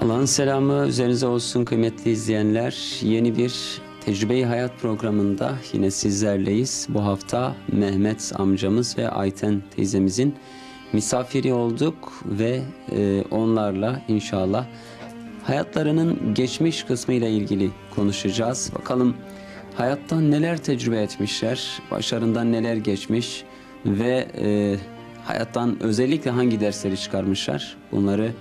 Allah'ın selamı üzerinize olsun kıymetli izleyenler. Yeni bir Tecrübe-i Hayat programında yine sizlerleyiz. Bu hafta Mehmet amcamız ve Ayten teyzemizin misafiri olduk ve onlarla inşallah hayatlarının geçmiş kısmıyla ilgili konuşacağız. Bakalım hayattan neler tecrübe etmişler, başlarından neler geçmiş ve hayattan özellikle hangi dersleri çıkarmışlar, bunları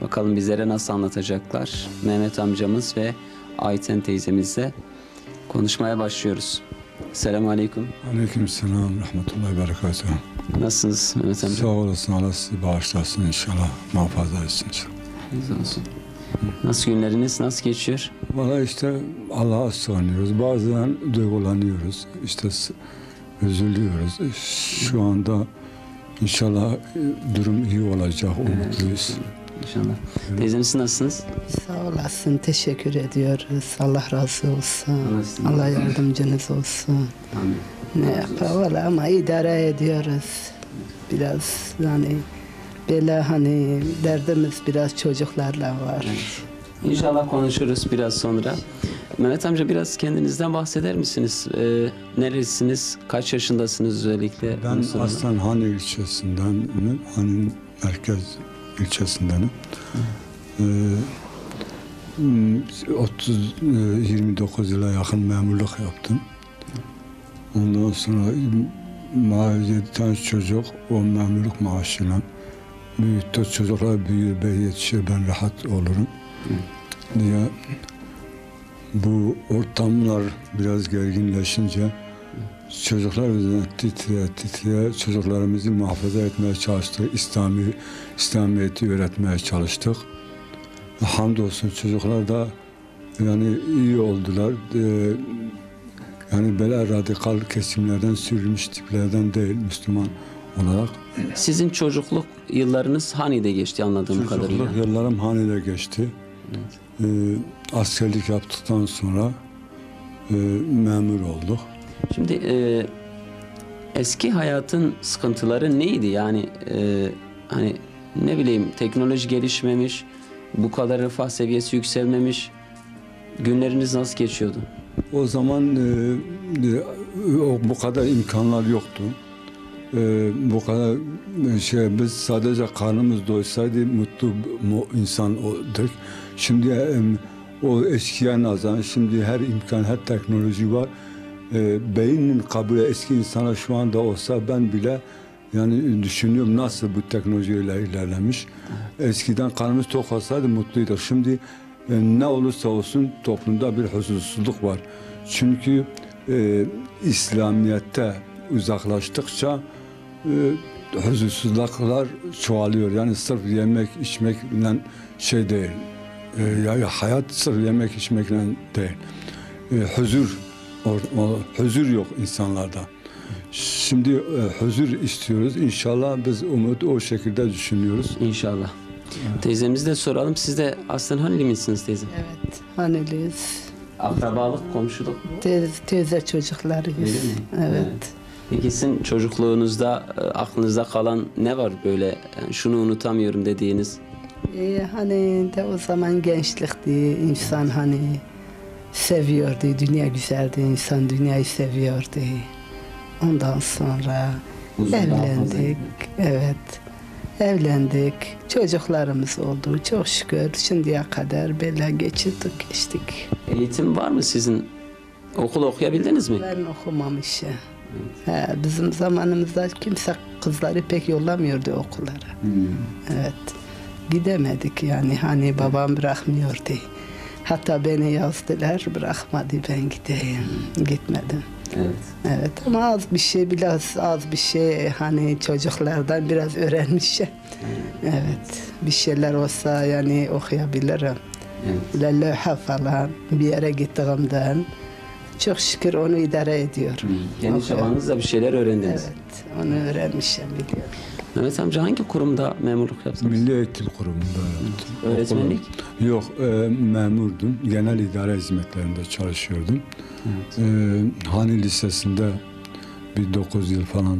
bakalım bizlere nasıl anlatacaklar. Mehmet amcamız ve Ayten teyzemizle konuşmaya başlıyoruz. Selamun aleyküm. Aleyküm selam, rahmetullahi berekatuhu. Nasılsınız Mehmet amca? Sağ olasın, Allah sizi bağışlasın inşallah, muhafaza etsin inşallah. Sağ olsun. Nasıl günleriniz, nasıl geçiyor? Valla işte Allah'a sığınıyoruz, bazen duygulanıyoruz, işte üzülüyoruz. Şu anda inşallah durum iyi olacak, umutluyuz. Evet. İnşallah. Teyzemiz nasılsınız? Sağ olasın, teşekkür ediyoruz. Allah razı olsun. Allah yardımcınız olsun. Amin. Ne yapalım ama idare ediyoruz. Biraz yani böyle hani derdimiz biraz çocuklarla var. Evet. İnşallah konuşuruz biraz sonra. Mehmet amca biraz kendinizden bahseder misiniz? Neresiniz? Kaç yaşındasınız özellikle? Ben Aslanhan ilçesinden, Han'ın merkez ilçesinden. 29 yıla yakın memurluk yaptım. Ondan sonra 7 tane çocuk, o memurluk maaşıyla büyüttü. Çocuklar büyür, ben yetişir, ben rahat olurum diye. Bu ortamlar biraz gerginleşince çocuklar üzerine titreye çocuklarımızı muhafaza etmeye çalıştık. İslamiyet'i öğretmeye çalıştık. Hamdolsun çocuklar da yani iyi oldular. Yani böyle radikal kesimlerden, sürülmüş tiplerden değil Müslüman olarak. Sizin çocukluk yıllarınız Hani'de geçti anladığım kadarıyla. Çocukluk yıllarım Hani'de geçti. Evet. Askerlik yaptıktan sonra memur olduk. Şimdi eski hayatın sıkıntıları neydi? Yani hani ne bileyim, teknoloji gelişmemiş, bu kadar refah seviyesi yükselmemiş. Günleriniz nasıl geçiyordu? O zaman bu kadar imkanlar yoktu. Bu kadar şey, biz sadece karnımız doysaydı mutlu insan olduk. Şimdi o eskiye nazaran şimdi her imkan, her teknoloji var. Beynin kabulü eski insana şu anda olsa ben bile yani düşünüyorum nasıl bu teknolojiyle ilerlemiş. Eskiden karnımız tok olsaydı mutluyduk. Şimdi ne olursa olsun toplumda bir huzursuzluk var. Çünkü İslamiyet'te uzaklaştıkça huzursuzluklar çoğalıyor. Yani sırf yemek içmekle şey değil. Yani hayat sırf yemek içmekle değil. Huzur yok insanlarda. Şimdi huzur istiyoruz. İnşallah biz umut o şekilde düşünüyoruz. İnşallah. Evet. Teyzemizi de soralım. Siz de aslında Haneli misiniz teyze? Evet, Haneliyiz. Akrabalık, komşuluk mu? Teyze çocuklarıyız. Evet. Peki sizin çocukluğunuzda aklınızda kalan ne var böyle? Yani şunu unutamıyorum dediğiniz. Hani de o zaman gençlikti insan hani. Seviyordu, dünya güzeldi, insan dünyayı seviyordu. Ondan sonra evlendik, evet, evlendik. Çocuklarımız oldu, çok şükür. Şimdiye kadar böyle geçirdik, geçtik. Eğitim var mı sizin? Okul okuyabildiniz mi? Ben okumamışım. Evet. Bizim zamanımızda kimse kızları pek yollamıyordu okullara. Evet, gidemedik yani, hani babam bırakmıyordu. Hatta beni yazdılar, bırakmadı, ben gideyim, gitmedim. Evet. Evet, ama az bir şey, biraz az bir şey, hani çocuklardan biraz öğrenmişim. Evet. Evet, bir şeyler olsa yani okuyabilirim. Evet. Levha falan bir yere gittiğimden çok şükür onu idare ediyorum. Yani çabanızla bir şeyler öğrendiniz. Evet, onu öğrenmişim, biliyorum. Mehmet amca hangi kurumda memurluk yaptınız? Milli Eğitim Kurumu'nda yaptım. Öğretmenlik? Yok, memurdum. Genel idare hizmetlerinde çalışıyordum. Evet. Hani Lisesi'nde bir 9 yıl falan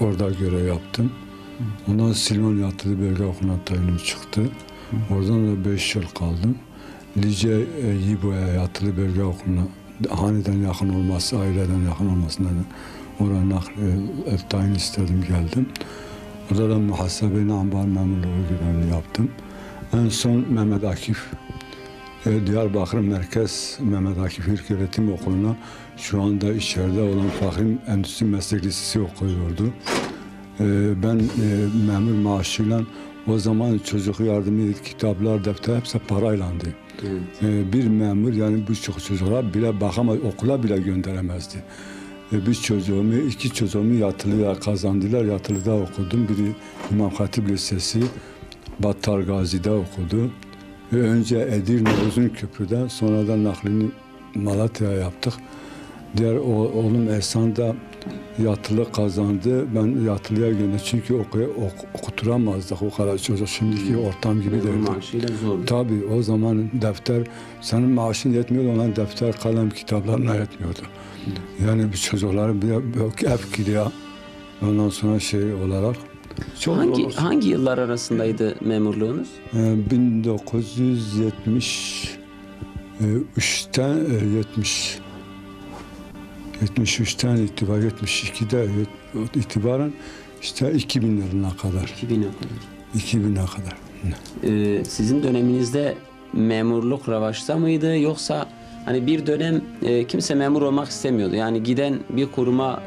orada görev yaptım. Ondan Silvan Yatılı Bölge Okulu'na tayinim çıktı. Oradan da 5 yıl kaldım. Lice, Yibo'ya, Yatılı Bölge Okulu'na, haneden yakın olması, aileden yakın olmasından oraya tayin istedim, geldim. Orada da muhasebe-i ambar memurluğu görevini yaptım. En son Mehmet Akif, Diyarbakır Merkez Mehmet Akif Halk Eğitim Okulu'na, şu anda içeride olan Fahim Endüstri Meslek Lisesi okuyordu. Ben memur maaşıyla, o zaman çocuk yardımı, kitaplar, defter hepsi paraylandı. Evet. Bir memur yani birçok çocuklara bile bakamaz, okula bile gönderemezdi. Biz çocuğumu, iki çocuğumu Yatılı'ya kazandılar. Yatılı'da okudum. Biri Humam-Katip Lisesi, Battalgazi'de okudu. Önce Edirne, Uzunköprü'den, sonradan naklini Malatya'ya yaptık. Diğer oğlum Ersan da Yatılı kazandı. Ben Yatılı'ya gönderdim. Çünkü okuturamazdık o kadar çocuk. Şimdiki ortam gibi değildi. Maaşıyla zordu. Tabii o zaman defter, senin maaşın yetmiyordu. Ona defter, kalem, kitaplarına yetmiyordu. Yani çocuklar bir hep gidiyor. Ondan sonra şey olarak. Hangi yıllar arasındaydı memurluğunuz? 1973'ten 73'ten itibaren, 72'de itibaren işte 2000 yılına kadar. 2000'e kadar. Sizin döneminizde memurluk revaçta mıydı, yoksa hani bir dönem kimse memur olmak istemiyordu. Yani giden bir kuruma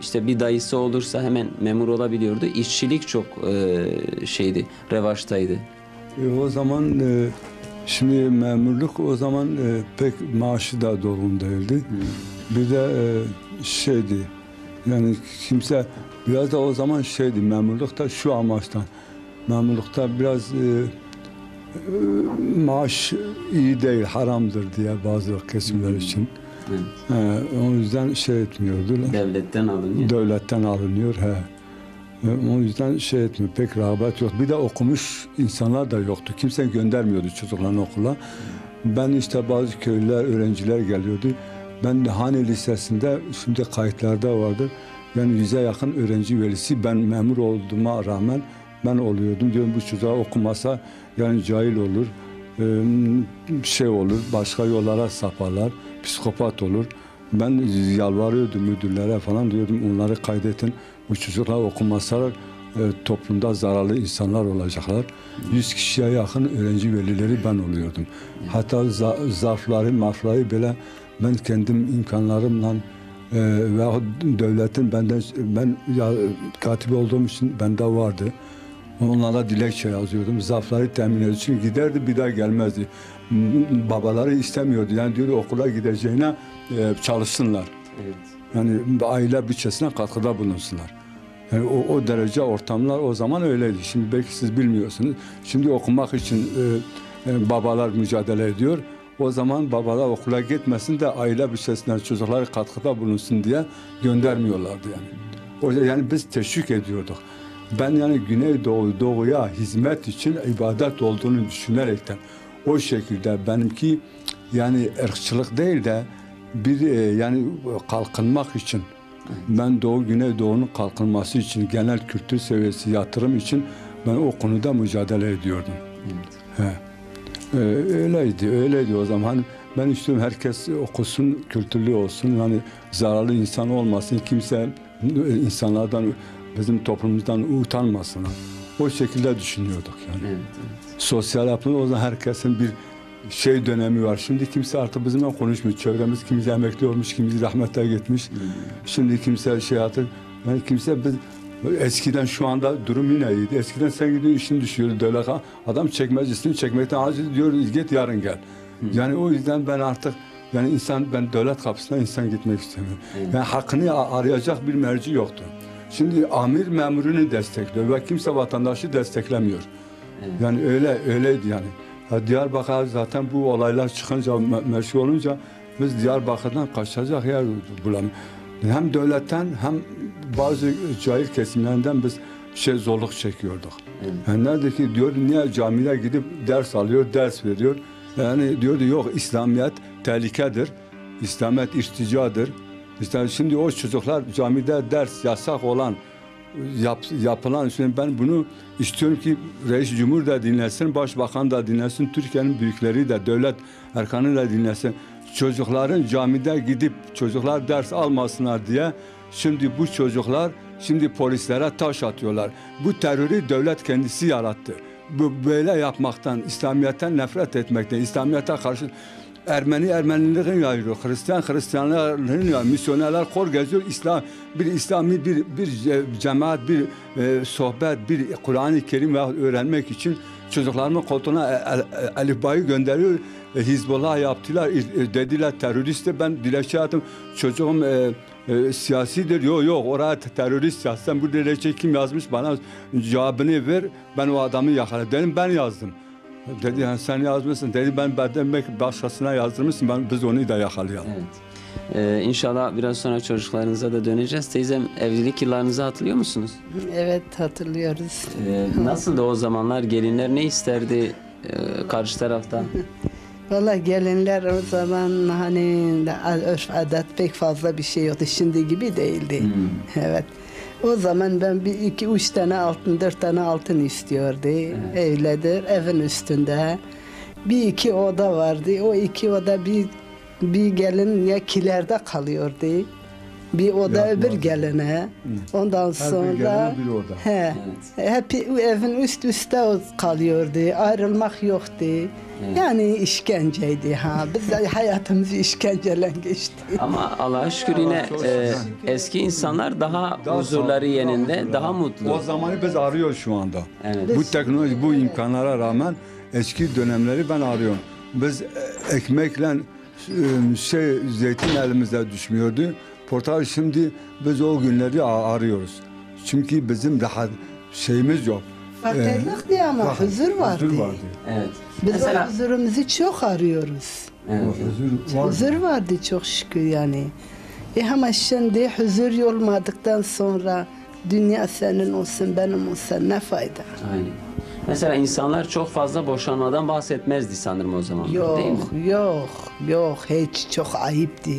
işte bir dayısı olursa hemen memur olabiliyordu. İşçilik çok şeydi, revaçtaydı. O zaman şimdi memurluk o zaman pek maaşı da dolgun değildi. Bir de şeydi yani kimse biraz da o zaman şeydi memurlukta şu amaçtan. Memurlukta biraz maaş iyi değil, haramdır diye bazı kesimler için. Evet. O yüzden şey etmiyordular. Devletten alınıyor. Devletten alınıyor, he. O yüzden şey etmiyor, pek rağbet yok. Bir de okumuş insanlar da yoktu. Kimse göndermiyordu çocuklarını okula. Ben işte bazı köylüler, öğrenciler geliyordu. Ben de Hani Lisesi'nde, şimdi kayıtlarda vardı. Yani 100'e yakın öğrenci velisi, ben memur olduğuma rağmen ben oluyordum. Diyorum bu çocuğa okumasa yani cahil olur, şey olur, başka yollara saparlar, psikopat olur. Ben yalvarıyordum müdürlere falan, diyordum onları kaydetin. Bu çocuklar okumasalar toplumda zararlı insanlar olacaklar. 100 kişiye yakın öğrenci velileri ben oluyordum. Hatta zarfları, mafları bile ben kendim imkanlarımla veyahut devletin benden, ben ya, katip olduğum için bende vardı. Onlara dilekçe yazıyordum, zarfları temin ediyordum. Çünkü giderdi bir daha gelmezdi. Babaları istemiyordu. Yani diyordu okula gideceğine çalışsınlar. Evet. Yani aile bütçesine katkıda bulunsunlar. Yani o derece ortamlar o zaman öyleydi. Şimdi belki siz bilmiyorsunuz. Şimdi okumak için babalar mücadele ediyor. O zaman babalar okula gitmesin de aile bütçesine çocukları katkıda bulunsun diye göndermiyorlardı yani. Yani biz teşvik ediyorduk. Ben yani Güneydoğu, Doğu'ya hizmet için ibadet olduğunu düşünerekten o şekilde benimki yani ırkçılık değil de bir yani kalkınmak için, ben Doğu Güneydoğu'nun kalkınması için, genel kültür seviyesi, yatırım için ben o konuda mücadele ediyordum. Evet. He. Öyleydi o zaman. Ben istiyorum herkes okusun, kültürlü olsun, yani zararlı insan olmasın, kimse insanlardan, bizim toplumumuzdan utanmasına. O şekilde düşünüyorduk yani. Evet, evet. Sosyal yapımda o zaman herkesin bir şey dönemi var. Şimdi kimse artık bizimle konuşmuyor. Çevremiz kimse emekli olmuş, kimse rahmete gitmiş. Şimdi kimse şey artık, yani kimse biz, eskiden şu anda durum yine iyiydi. Eskiden sen gidiyorsun, işin düşüyordu. Devlet adam çekmecesini çekmekten aciz diyor, git yarın gel. Yani o yüzden ben artık yani insan, ben devlet kapısına insan gitmek istemiyorum. Yani hakkını arayacak bir merci yoktu. Şimdi amir memurunu destekliyor ve kimse vatandaşı desteklemiyor. Evet. Yani öyleydi yani. Ya Diyarbakır zaten bu olaylar çıkınca, meşhur olunca biz Diyarbakır'dan kaçacak yer bulamıyoruz. Hem devletten hem bazı cahil kesimlerinden biz şey zorluk çekiyorduk. Evet. Yani nerede ki diyor, niye camiye gidip ders alıyor, ders veriyor. Yani diyordu yok, İslamiyet tehlikedir, İslamiyet irticadır. İşte şimdi o çocuklar camide ders yasak olan yapılan üstüne ben bunu istiyorum ki Reis Cumhur da dinlesin, Başbakan da dinlesin, Türkiye'nin büyükleri de, devlet erkanı da dinlesin. Çocukların camide gidip çocuklar ders almasınlar diye şimdi bu çocuklar şimdi polislere taş atıyorlar. Bu terörü devlet kendisi yarattı. Böyle yapmaktan, İslamiyet'ten nefret etmekten, İslamiyet'e karşı Ermeni Ermeniliğin yayıyor, Hristiyan Hristiyanlığın yayıyor, misyonerler kor geziyor. İslam, bir İslami bir cemaat, bir sohbet, bir Kur'an-ı Kerim ve öğrenmek için çocuklarımın koltuğuna alifbayı gönderiyor. Hizbullah yaptılar, dediler terörist. Ben dilekçe attım, çocuğum siyasidir. Yok oraya terörist yazsam, bu dilekçe kim yazmış bana cevabını ver, ben o adamı yakaladım. Dedim ben yazdım. Dedi yani sen yazmışsın. Dedi ben belki başkasına yazdırmışsın. Biz onu da yakalayalım. Evet. İnşallah biraz sonra çocuklarınıza da döneceğiz. Teyzem, evlilik yıllarınızı hatırlıyor musunuz? Evet, hatırlıyoruz. Nasıldı o zamanlar? Gelinler ne isterdi karşı taraftan? Valla gelinler o zaman hani örf adet pek fazla bir şey yoktu. Şimdi gibi değildi. Hmm. Evet. O zaman ben 2-3 tane altın, 4 tane altın istiyordu. Evet. Evledir, evin üstünde. 2 oda vardı. O 2 oda bir gelin ya kilerde kalıyordu. Bir oda yapmaz öbür geline. Hı. Ondan sonra... Her bir gelene bir oda. He, evet. Hep evin üst üste kalıyordu. Ayrılmak yoktu. Evet. Yani işkenceydi ha. Biz de hayatımızı işkenceyle geçti. Ama Allah'a şükür yine eski insanlar daha huzurları yerinde, daha mutlu. O zamanı biz arıyoruz şu anda. Evet. Bu teknoloji, bu imkanlara rağmen eski dönemleri ben arıyorum. Biz ekmekle zeytin elimizde düşmüyordu. Portal şimdi biz o günleri arıyoruz. Çünkü bizim rahat şeyimiz yok. Fakirlik diye ama huzur vardı. Evet. Biz mesela... huzurumuzu çok arıyoruz. Evet. Huzur vardı çok şükür yani. Ama şimdi huzur olmadıktan sonra dünya senin olsun benim olsun ne fayda? Aynen. Mesela insanlar çok fazla boşanmadan bahsetmezdi sanırım o zaman. Yok, değil mi? Yok. Hiç çok ayıptı.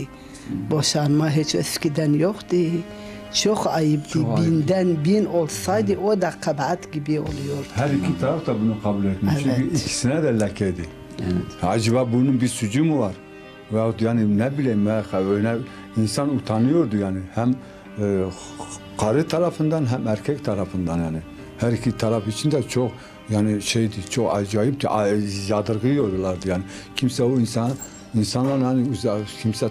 Boşanma hiç eskiden yoktu. Çok ayıptı. Binden bin olsaydı o da kabahat gibi oluyordu. Her iki taraf da bunu kabul etmiş. Evet. Çünkü ikisine de lekeydi. Evet. Acaba bunun bir suçu mu var? Veyahut yani ne bileyim insan utanıyordu yani. Hem karı tarafından hem erkek tarafından yani. Her iki taraf için de çok yani şeydi, çok acayipti. Yadırgıyorlardı yani. Kimse o insanlar hani kimse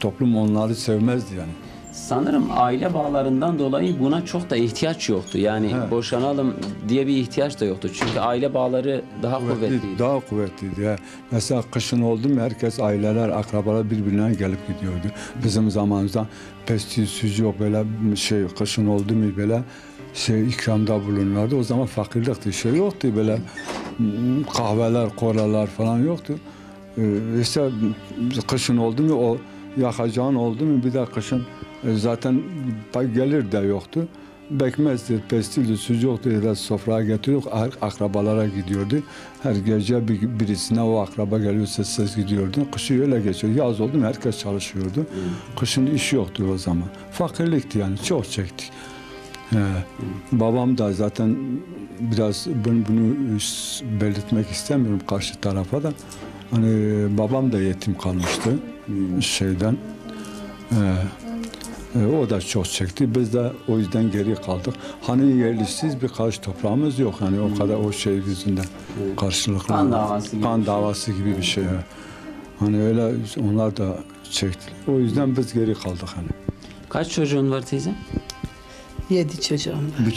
toplum onları sevmezdi yani. Sanırım aile bağlarından dolayı buna çok da ihtiyaç yoktu. Yani evet, boşanalım diye bir ihtiyaç da yoktu. Çünkü aile bağları daha kuvvetliydi. Daha kuvvetliydi. Ya. Mesela kışın oldu mu herkes, aileler, akrabalar birbirine gelip gidiyordu. Bizim zamanımızda pestis yok, böyle şey kışın oldu mu böyle ikramda bulunurlardı. O zaman fakirlikti, şey yoktu böyle kahveler, koralar falan yoktu. İşte kışın oldu mu o yakacağın oldu mu bir de kışın zaten gelir de yoktu. Bekmezdi, pestildi, sucuk yoktu. Biraz sofraya getiriyorduk, akrabalara gidiyordu. Her gece birisine o akraba geliyor, sessiz gidiyordu. Kışı öyle geçiyor. Yaz oldu mu herkes çalışıyordu. Kışın iş yoktu o zaman. Fakirlikti yani, çok çektik. Babam da zaten biraz bunu belirtmek istemiyorum karşı tarafa da. Hani babam da yetim kalmıştı şeyden. O da çok çekti. Biz de o yüzden geri kaldık. Hani yerlisiz birkaç toprağımız yok. Hani o kadar o şey yüzünden karşılıklı. Kan davası gibi bir şey. Hani öyle onlar da çekti. O yüzden biz geri kaldık hani. Kaç çocuğun var teyze? 7 çocuğum var. Bir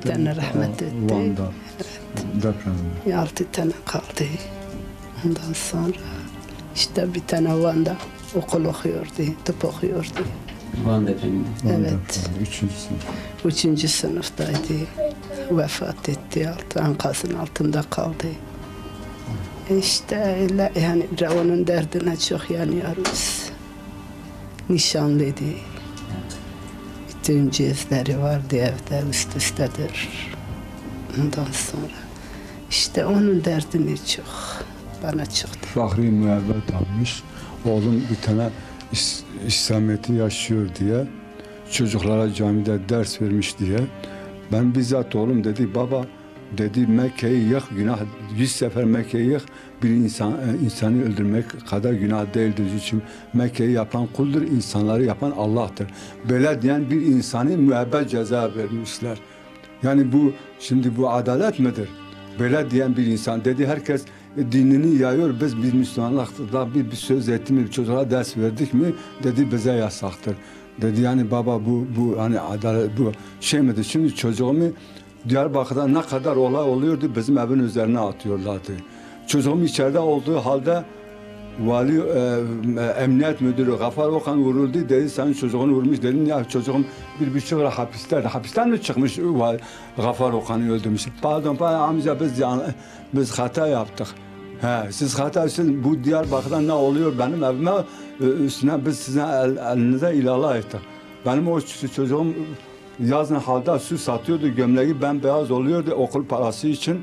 tane rahmet etti. Van'da. Evet. 6 tane kaldı. Ondan sonra işte bir tane Van'da okul okuyordu, tıp okuyordu. Van'da efendim? Evet. 3. sınıf. 3. sınıftaydı. Vefat etti. Ankasının altında kaldı. İşte öyle yani onun derdine çok yanıyoruz. Nişanlıydı. Bütün cihazları vardı evde, üst üstedir. Ondan sonra işte onun derdini çok bana çıktı. Fahri müebbet almış. Oğlum bir tane İslamiyet'i yaşıyor diye çocuklara camide ders vermiş diye. Ben bizzat oğlum dedi, baba dedi, Mekke'yi yık, günah 100 sefer Mekke'yi yık, bir insanı öldürmek kadar günah değildir. Çünkü Mekke'yi yapan kuldur, insanları yapan Allah'tır. Böyle diyen bir insanı müebbet ceza vermişler. Yani bu şimdi bu adalet midir? Böyle diyen bir insan dedi, herkes dinini yayıyor, biz Müslümanlıkta bir söz ettiğimiz çocuklara ders verdik mi dedi, bize yasaktır. Dedi yani baba bu hani adalet bu şey midir? Şimdi çocuğumu Diyarbakır'da ne kadar olay oluyordu bizim evin üzerine atıyorlardı. Çocuğum içeride olduğu halde vali emniyet müdürü Gafar Okan vuruldu dedi, sen çocuğunu vurmuş dedim, ya çocuğum bir buçuk yıl hapisteydi. Hapisten mi çıkmış Gafar Okan'ı öldürmüş? Pardon amca biz hata yaptık. He, siz hatasınız, bu Diyarbakır'dan ne oluyor benim evime, üstüne biz sizin elinize ilala ettik. Benim o çocuğum yazın halde su satıyordu, gömleği bembeyaz oluyordu okul parası için.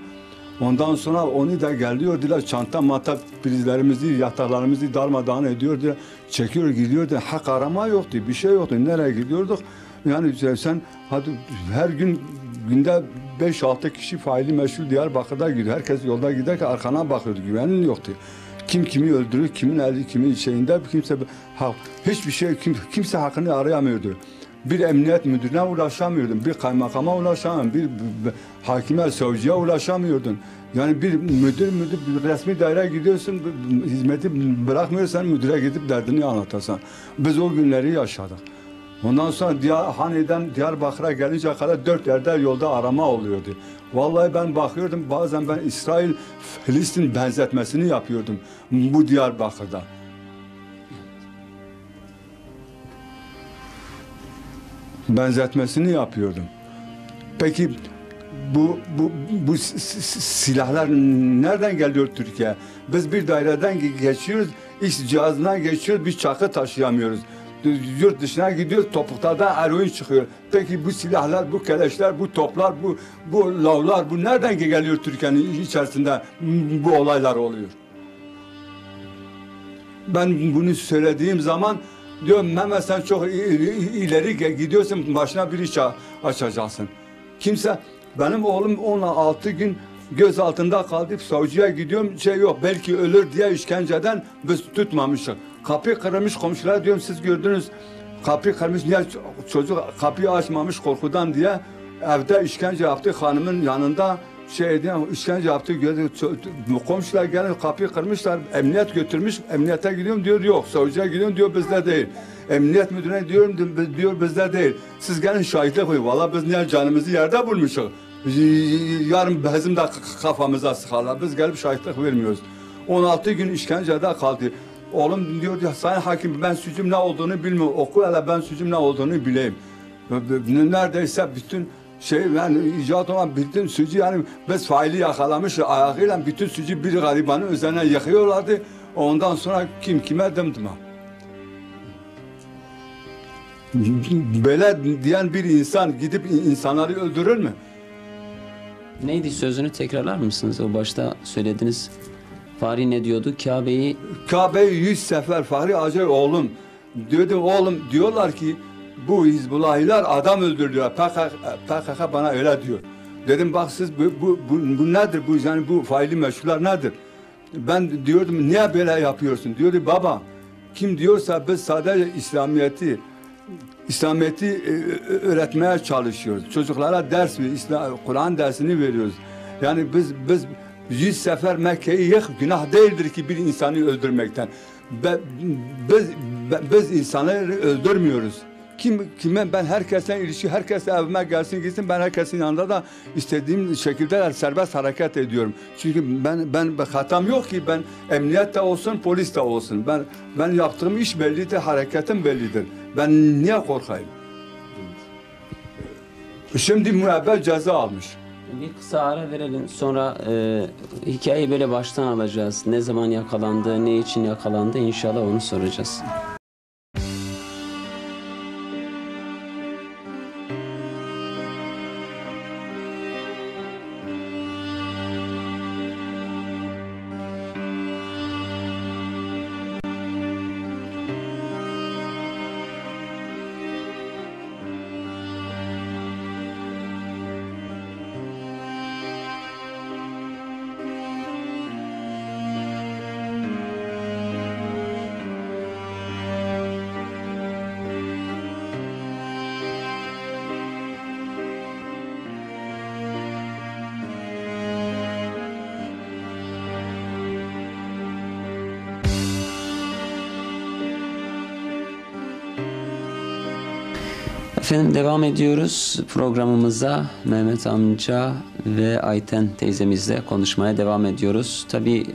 Ondan sonra onu da geliyordular, çanta mata prizlerimizi, yataklarımızı darmadağın ediyordu, çekiyor gidiyordu, hak arama yoktu, bir şey yoktu, nereye gidiyorduk? Yani sen hadi her gün günde 5-6 kişi faili meşhur Diyarbakır'da gidiyor. Herkes yolda giderken arkana bakıyordu, güvenin yoktu. Kim kimi öldürür, kimin eli kimin şeyinde, kimse hiçbir şey, kimse hakkını arayamıyordu. Bir emniyet müdürüne ulaşamıyordun, bir kaymakama ulaşamıyordun, bir hakime, savcıya ulaşamıyordun. Yani bir müdür bir resmi daire gidiyorsun, hizmeti bırakmıyorsan müdüre gidip derdini anlatasın. Biz o günleri yaşadık. Ondan sonra Hane'den Diyarbakır'a gelince kadar 4 yerde yolda arama oluyordu. Vallahi ben bakıyordum, bazen ben İsrail, Filistin benzetmesini yapıyordum bu Diyarbakır'da. Benzetmesini yapıyordum. Peki bu silahlar nereden geliyor Türkiye'ye? Biz bir daireden geçiyoruz, iş cihazından geçiyoruz, bir çakı taşıyamıyoruz. Yurt dışına gidiyoruz, topuklardan eroin çıkıyor. Peki bu silahlar, bu keleşler, bu toplar, bu lavlar, bu nereden geliyor Türkiye'nin içerisinde bu olaylar oluyor? Ben bunu söylediğim zaman diyorum, Mehmet sen çok ileri gidiyorsun, başına bir iş açacaksın. Kimse, benim oğlum 16 gün göz altında kaldı, savcıya gidiyorum, şey yok, belki ölür diye işkenceden biz tutmamışız. Kapıyı kırmış, komşular diyorum siz gördünüz, kapıyı kırmış, niye çocuk kapıyı açmamış korkudan diye evde işkence yaptı, hanımın yanında şey diye işkence yaptı, komşular gelip kapıyı kırmışlar, emniyet götürmüş, emniyete gidiyorum diyor, yok, savcıya gidiyorum diyor, bizde değil. Emniyet müdürüne diyorum diyor, bizde değil. Siz gelin şahitlik koyun, valla biz niye canımızı yerde bulmuşuz, yarın bizim de kafamıza sıkarlar, biz gelip şahitlik vermiyoruz. 16 gün işkencede kaldı. Oğlum diyor ya, sayın hakim ben suçum ne olduğunu bilmiyorum. Oku hele ben suçum ne olduğunu bileyim. Neredeyse bütün şey, yani icat olan bütün suçu, yani biz faili yakalamış ayağıyla bütün suçu bir garibanın üzerine yıkıyorlardı. Ondan sonra kim kime dımdıma. Böyle diyen bir insan gidip insanları öldürür mü? Neydi sözünü tekrarlar mısınız? O başta söylediniz. Fahri ne diyordu? Kabe'yi 100 sefer Fahri Acay oğlum. Diyordum oğlum, diyorlar ki bu Hizbullahiler adam öldürüyor. PKK bana öyle diyor. Dedim bak siz bu nedir? Bu yani bu faili meşrular nedir? Ben diyordum niye böyle yapıyorsun? Diyordu baba kim diyorsa biz sadece İslamiyet'i öğretmeye çalışıyoruz. Çocuklara ders veriyoruz. Kur'an dersini veriyoruz. Yani biz 100 sefer Mekke'yi yık, günah değildir ki bir insanı öldürmekten. Biz insanları öldürmüyoruz. Ben herkesten ilişki, herkes evime gelsin gitsin, ben herkesin yanında da istediğim şekilde serbest hareket ediyorum. Çünkü ben hatam yok ki, ben emniyet de olsun, polis de olsun. Ben yaptığım iş bellidir, hareketim bellidir. Ben niye korkayım? Şimdi müebbet ceza almış. Bir kısa ara verelim, sonra hikayeyi böyle baştan alacağız. Ne zaman yakalandı, ne için yakalandı, inşallah onu soracağız. Efendim devam ediyoruz programımıza. Mehmet amca ve Ayten teyzemizle konuşmaya devam ediyoruz. Tabii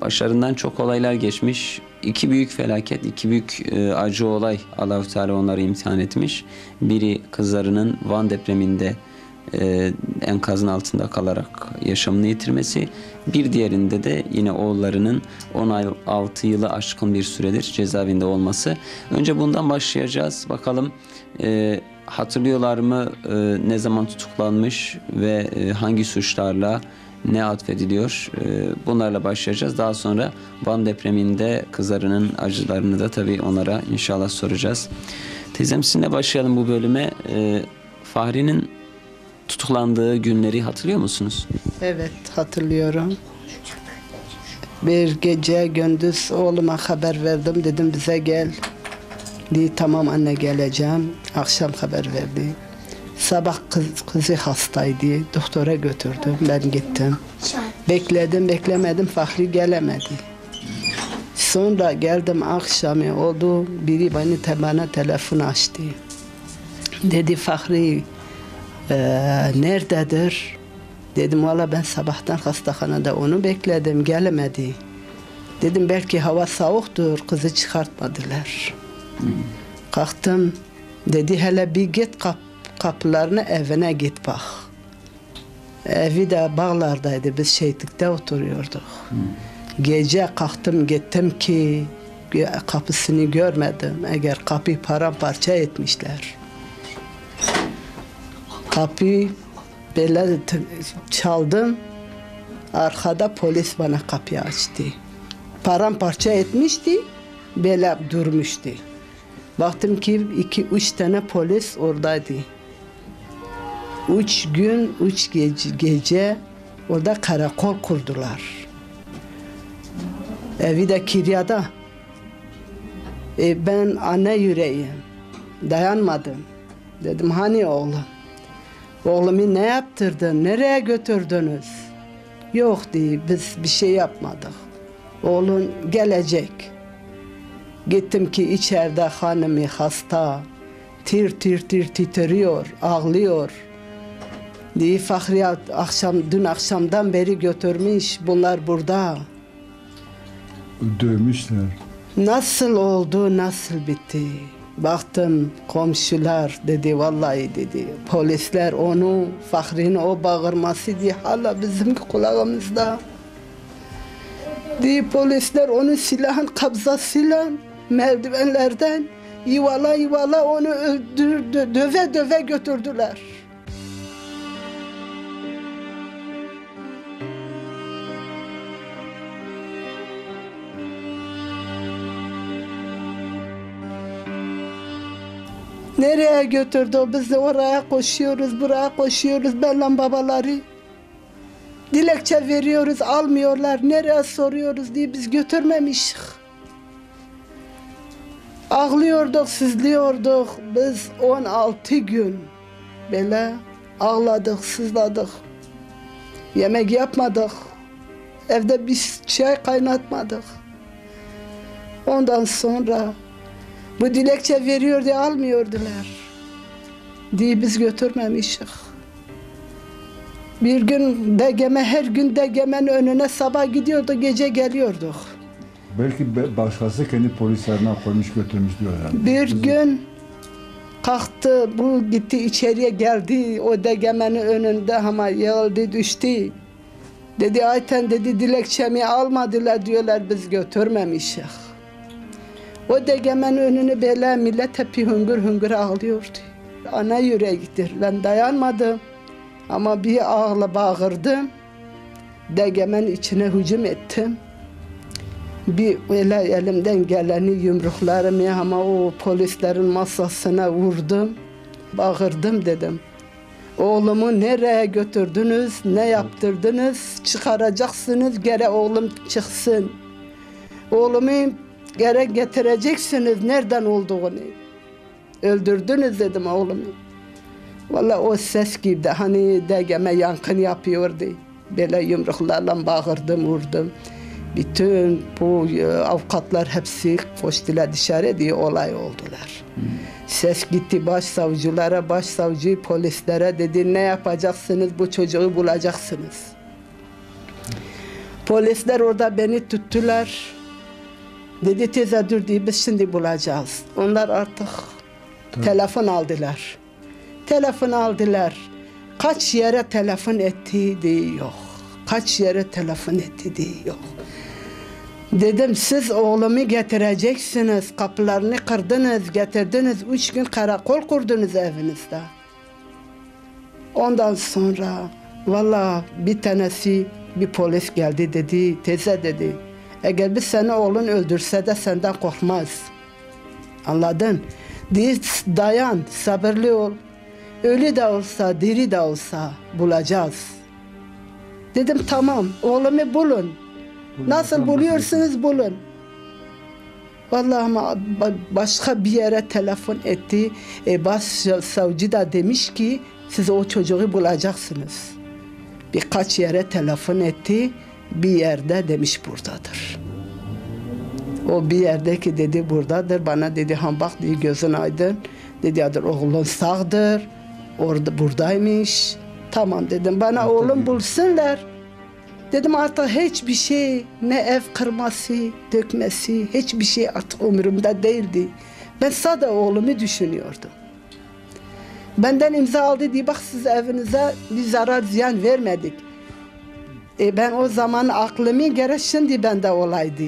başlarından çok olaylar geçmiş. İki büyük felaket, iki büyük acı olay Allah-u Teala onları imtihan etmiş. Biri kızlarının Van depreminde enkazın altında kalarak yaşamını yitirmesi. Bir diğerinde de yine oğullarının 16 yılı aşkın bir süredir cezaevinde olması. Önce bundan başlayacağız. Bakalım hatırlıyorlar mı ne zaman tutuklanmış ve hangi suçlarla ne atfediliyor? Bunlarla başlayacağız. Daha sonra Van depreminde kızlarının acılarını da tabii onlara inşallah soracağız. Teyzem sizinle başlayalım bu bölüme. Fahri'nin tutuklandığı günleri hatırlıyor musunuz? Evet, hatırlıyorum. Bir gece gündüz oğluma haber verdim. Dedim bize gel. Dedi tamam anne geleceğim. Akşam haber verdi. Sabah kızı hastaydı. Doktora götürdüm. Ben gittim. Bekledim beklemedim. Fahri gelemedi. Sonra geldim akşamı oldu. Biri bana telefon açtı. Dedi Fahri nerededir? Dedim valla ben sabahtan hastahanada onu bekledim, gelemedi. Dedim belki hava soğuktur, kızı çıkartmadılar. Kalktım, dedi hele bir git kapılarına evine git bak. Evi de Bağlar'daydı, biz şehitlikte oturuyorduk. Gece kalktım gittim ki kapısını görmedim, eğer kapıyı paramparça etmişler. Kapıyı böyle çaldım, arkada polis bana kapıyı açtı. Paramparça etmişti, böyle durmuştu. Baktım ki 2-3 tane polis oradaydı. 3 gün, 3 gece orada karakol kurdular. Evi de kiryada. Ben anne yüreğim, dayanmadım. Dedim hani oğlum? Oğlumu ne yaptırdın, nereye götürdünüz? Yok diye biz bir şey yapmadık. Oğlun gelecek. Gittim ki içeride hanımı hasta, tir titriyor, ağlıyor. Diye Fahriye dün akşamdan beri götürmüş, bunlar burada. Dövmüşler. Nasıl oldu, nasıl bitti? Baktım komşular dedi vallahi dedi polisler onu Fahri'nin o bağırması diye hala bizim kulağımızda. Diye polisler onu silahın kabzasıyla merdivenlerden yuvala onu öldürdü, döve götürdüler. Nereye götürdü o bizi? Oraya koşuyoruz, buraya koşuyoruz. Bella babaları dilekçe veriyoruz, almıyorlar. Nereye soruyoruz diye biz götürmemişik. Ağlıyorduk, sızlıyorduk. Biz 16 gün böyle ağladık, sızladık. Yemek yapmadık. Evde bir şey kaynatmadık. Ondan sonra bu dilekçe veriyor diye almıyordular. Diye biz götürmemişik. Bir gün DGM, her gün DGM'nin önüne sabah gidiyordu, gece geliyorduk. Belki başkası kendi polislerine koymuş götürmüş diyorlar. Bir gün kalktı, bu gitti içeriye geldi, o DGM'nin önünde ama yıldı düştü. Dedi Ayten dedi dilekçemi almadılar diyorlar, biz götürmemişik. O DGM'nin önünü böyle millet hep hüngür ağlıyordu. Ana yürektir. Ben dayanmadım. Ama bir ağla bağırdım. DGM'nin içine hücum ettim. Bir öyle elimden geleni yumruklarımı ama o polislerin masasına vurdum. Bağırdım dedim. Oğlumu nereye götürdünüz, ne yaptırdınız? Çıkaracaksınız, gene oğlum çıksın. Oğlumu gerek getireceksiniz nereden olduğunu. Öldürdünüz dedim oğlumu. Vallahi o ses gibi hani DGM yankın yapıyordu. Böyle yumruklarla bağırdım, vurdum. Bütün bu avukatlar hepsi koştular dışarı diye olay oldular. Ses gitti başsavcılara, başsavcı polislere, dedi ne yapacaksınız, bu çocuğu bulacaksınız. Polisler orada beni tuttular. Dedi tesadüf değil, biz şimdi bulacağız. Onlar artık telefon aldılar. Telefon aldılar. Kaç yere telefon etti diye yok. Kaç yere telefon etti diye yok. Dedim siz oğlumu getireceksiniz. Kapılarını kırdınız, getirdiniz. 3 gün karakol kurdunuz evinizde. Ondan sonra valla bir tanesi, bir polis geldi, dedi teyze dedi, eğer bir seni oğlun öldürse de senden korkmaz. Anladın? Dayan, sabırlı ol. Ölü de olsa, diri de olsa bulacağız. Dedim tamam, oğlumu bulun. Nasıl buluyorsunuz bulun. Vallahi başka bir yere telefon etti. Başsavcı da demiş ki siz o çocuğu bulacaksınız. Birkaç yere telefon etti. Bir yerde demiş buradadır. O bir yerdeki dedi buradadır. Bana dedi han bak diye gözün aydın. Dedi oğlun sağdır. Orada buradaymış. Tamam dedim bana artık oğlum bulsunlar. Dedim artık hiçbir şey, ne ev kırması, dökmesi, hiçbir şey artık umurumda değildi. Ben sadece oğlumu düşünüyordum. Benden imza aldı diye bak siz evinize bir zarar ziyan vermedik. Ben o zaman aklımı göre şimdi bende olaydı.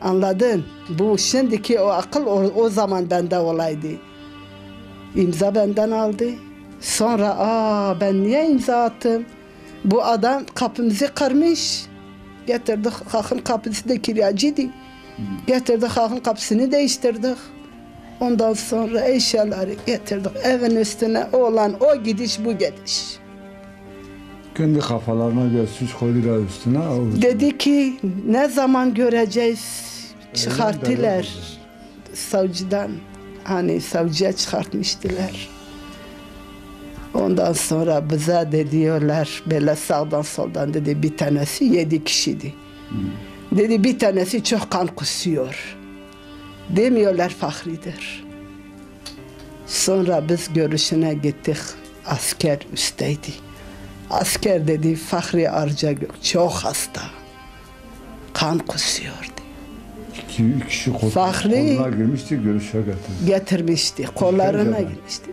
Anladın? Bu şimdiki o akıl o zaman bende olaydı. İmza benden aldı. Sonra ben niye imza attım? Bu adam kapımızı kırmış. Getirdik halkın kapısı da kiracıydı. Getirdik halkın kapısını değiştirdik. Ondan sonra eşyaları getirdik evin üstüne. Olan o gidiş bu gidiş. Kendi kafalarına göz koydular üstüne. Dedi ki ne zaman göreceğiz? Çıkarttılar savcıdan. Hani savcıya çıkartmıştılar. Ondan sonra bize de diyorlar böyle sağdan soldan dedi bir tanesi 7 kişiydi. Dedi bir tanesi çok kan kusuyor. Demiyorlar Fahri'dir. Sonra biz görüşüne gittik. Asker üstteydi. Asker dedi Fahri Arcagök çok hasta. Kan kusuyor. 2 kişi kollarına girmişti görüşe getirmişti. Kollarına girmişti.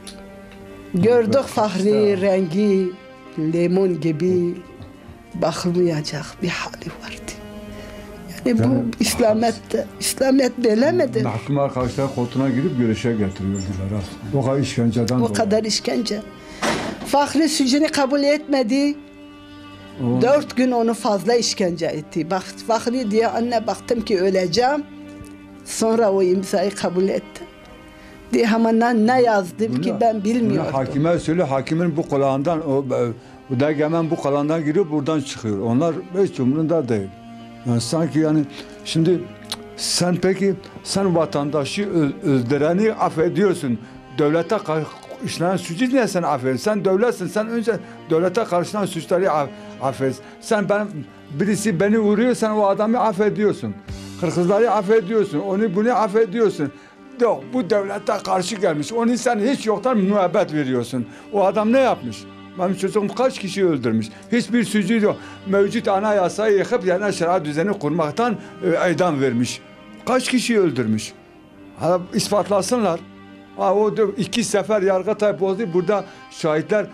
Gördük Fahri rengi limon gibi bakılmayacak bir hali vardı. Yani bu İslamiyet belemedi. Mahkuma karşılar koltuğuna girip görüşe getiriyordular. O kadar işkenceden dolayı. O kadar işkence. Fahri suçunu kabul etmedi. 4 gün onu fazla işkence etti. Bak Fahri diye anne baktım ki öleceğim. Sonra o imzayı kabul etti. Diye hemen ne yazdım bunu, ki ben bilmiyordum. Hakime söyle, hakimin bu kulağından, o DGM'nin bu kulağından giriyor, buradan çıkıyor. Onlar hiç umurunda değil. Yani sanki yani şimdi sen peki sen vatandaşı öldüreni affediyorsun. Devlete işlenen suçu niye sen affediyorsun? Sen devletsin, sen önce devlete karşılanan suçları affediyorsun. Sen birisi beni vuruyor, sen o adamı affediyorsun. Kırgızları affediyorsun, onu bunu affediyorsun. Yok, bu devlete karşı gelmiş. Onun sen hiç yoktan müebbet veriyorsun. O adam ne yapmış? Benim çocuğum kaç kişi öldürmüş? Hiçbir suçu yok. Mevcut anayasayı yıkıp yerine şeriat düzeni kurmaktan idam vermiş. Kaç kişi öldürmüş? Ha, ispatlasınlar. Ha, o 2 sefer Yargıtay bozdu. Burada şahitler,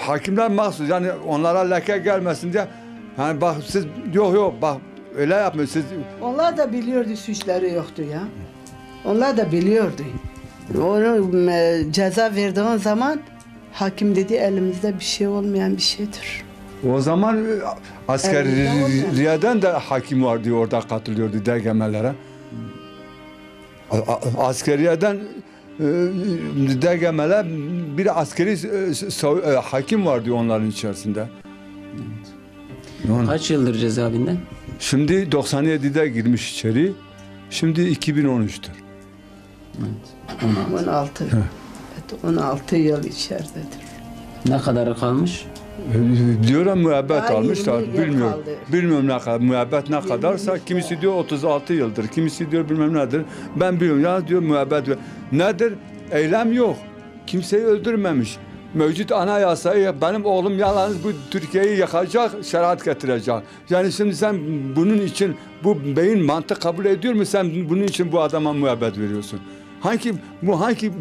hakimler mahsus. Yani onlara leke gelmesin diye. Yani bak siz yok bak öyle yapmıyorsunuz. Onlar da biliyordu suçları yoktu ya. Onlar da biliyordu. Onu ceza verdiğin zaman hakim dedi elimizde bir şey olmayan bir şeydir. O zaman askeriyeden de hakim var diyor orada katılıyordu DGM'lere. Askeriyeden DGM'ler bir askeri hakim var diyor onların içerisinde. Evet. Kaç yıldır cezaevinden? Şimdi 97'de girmiş içeri. Şimdi 2013'tür. Evet, 16. Evet, 16 yıl içeridedir. Ne kadarı kalmış? Diyorum müebbet almışlar. Bilmiyorum. Kaldı. Bilmiyorum ne kadar. Müebbet ne kadarsa. Kimisi diyor 36 yıldır. Kimisi diyor bilmem nedir. Ben bilmiyorum. Ya diyor müebbet. Nedir? eylem yok. Kimseyi öldürmemiş. Mevcut anayasayı benim oğlum yalnız bu Türkiye'yi yakacak, şeriat getirecek. Yani şimdi sen bunun için bu beyin mantık kabul ediyor mu? Sen bunun için bu adama muhabbet veriyorsun. Hangi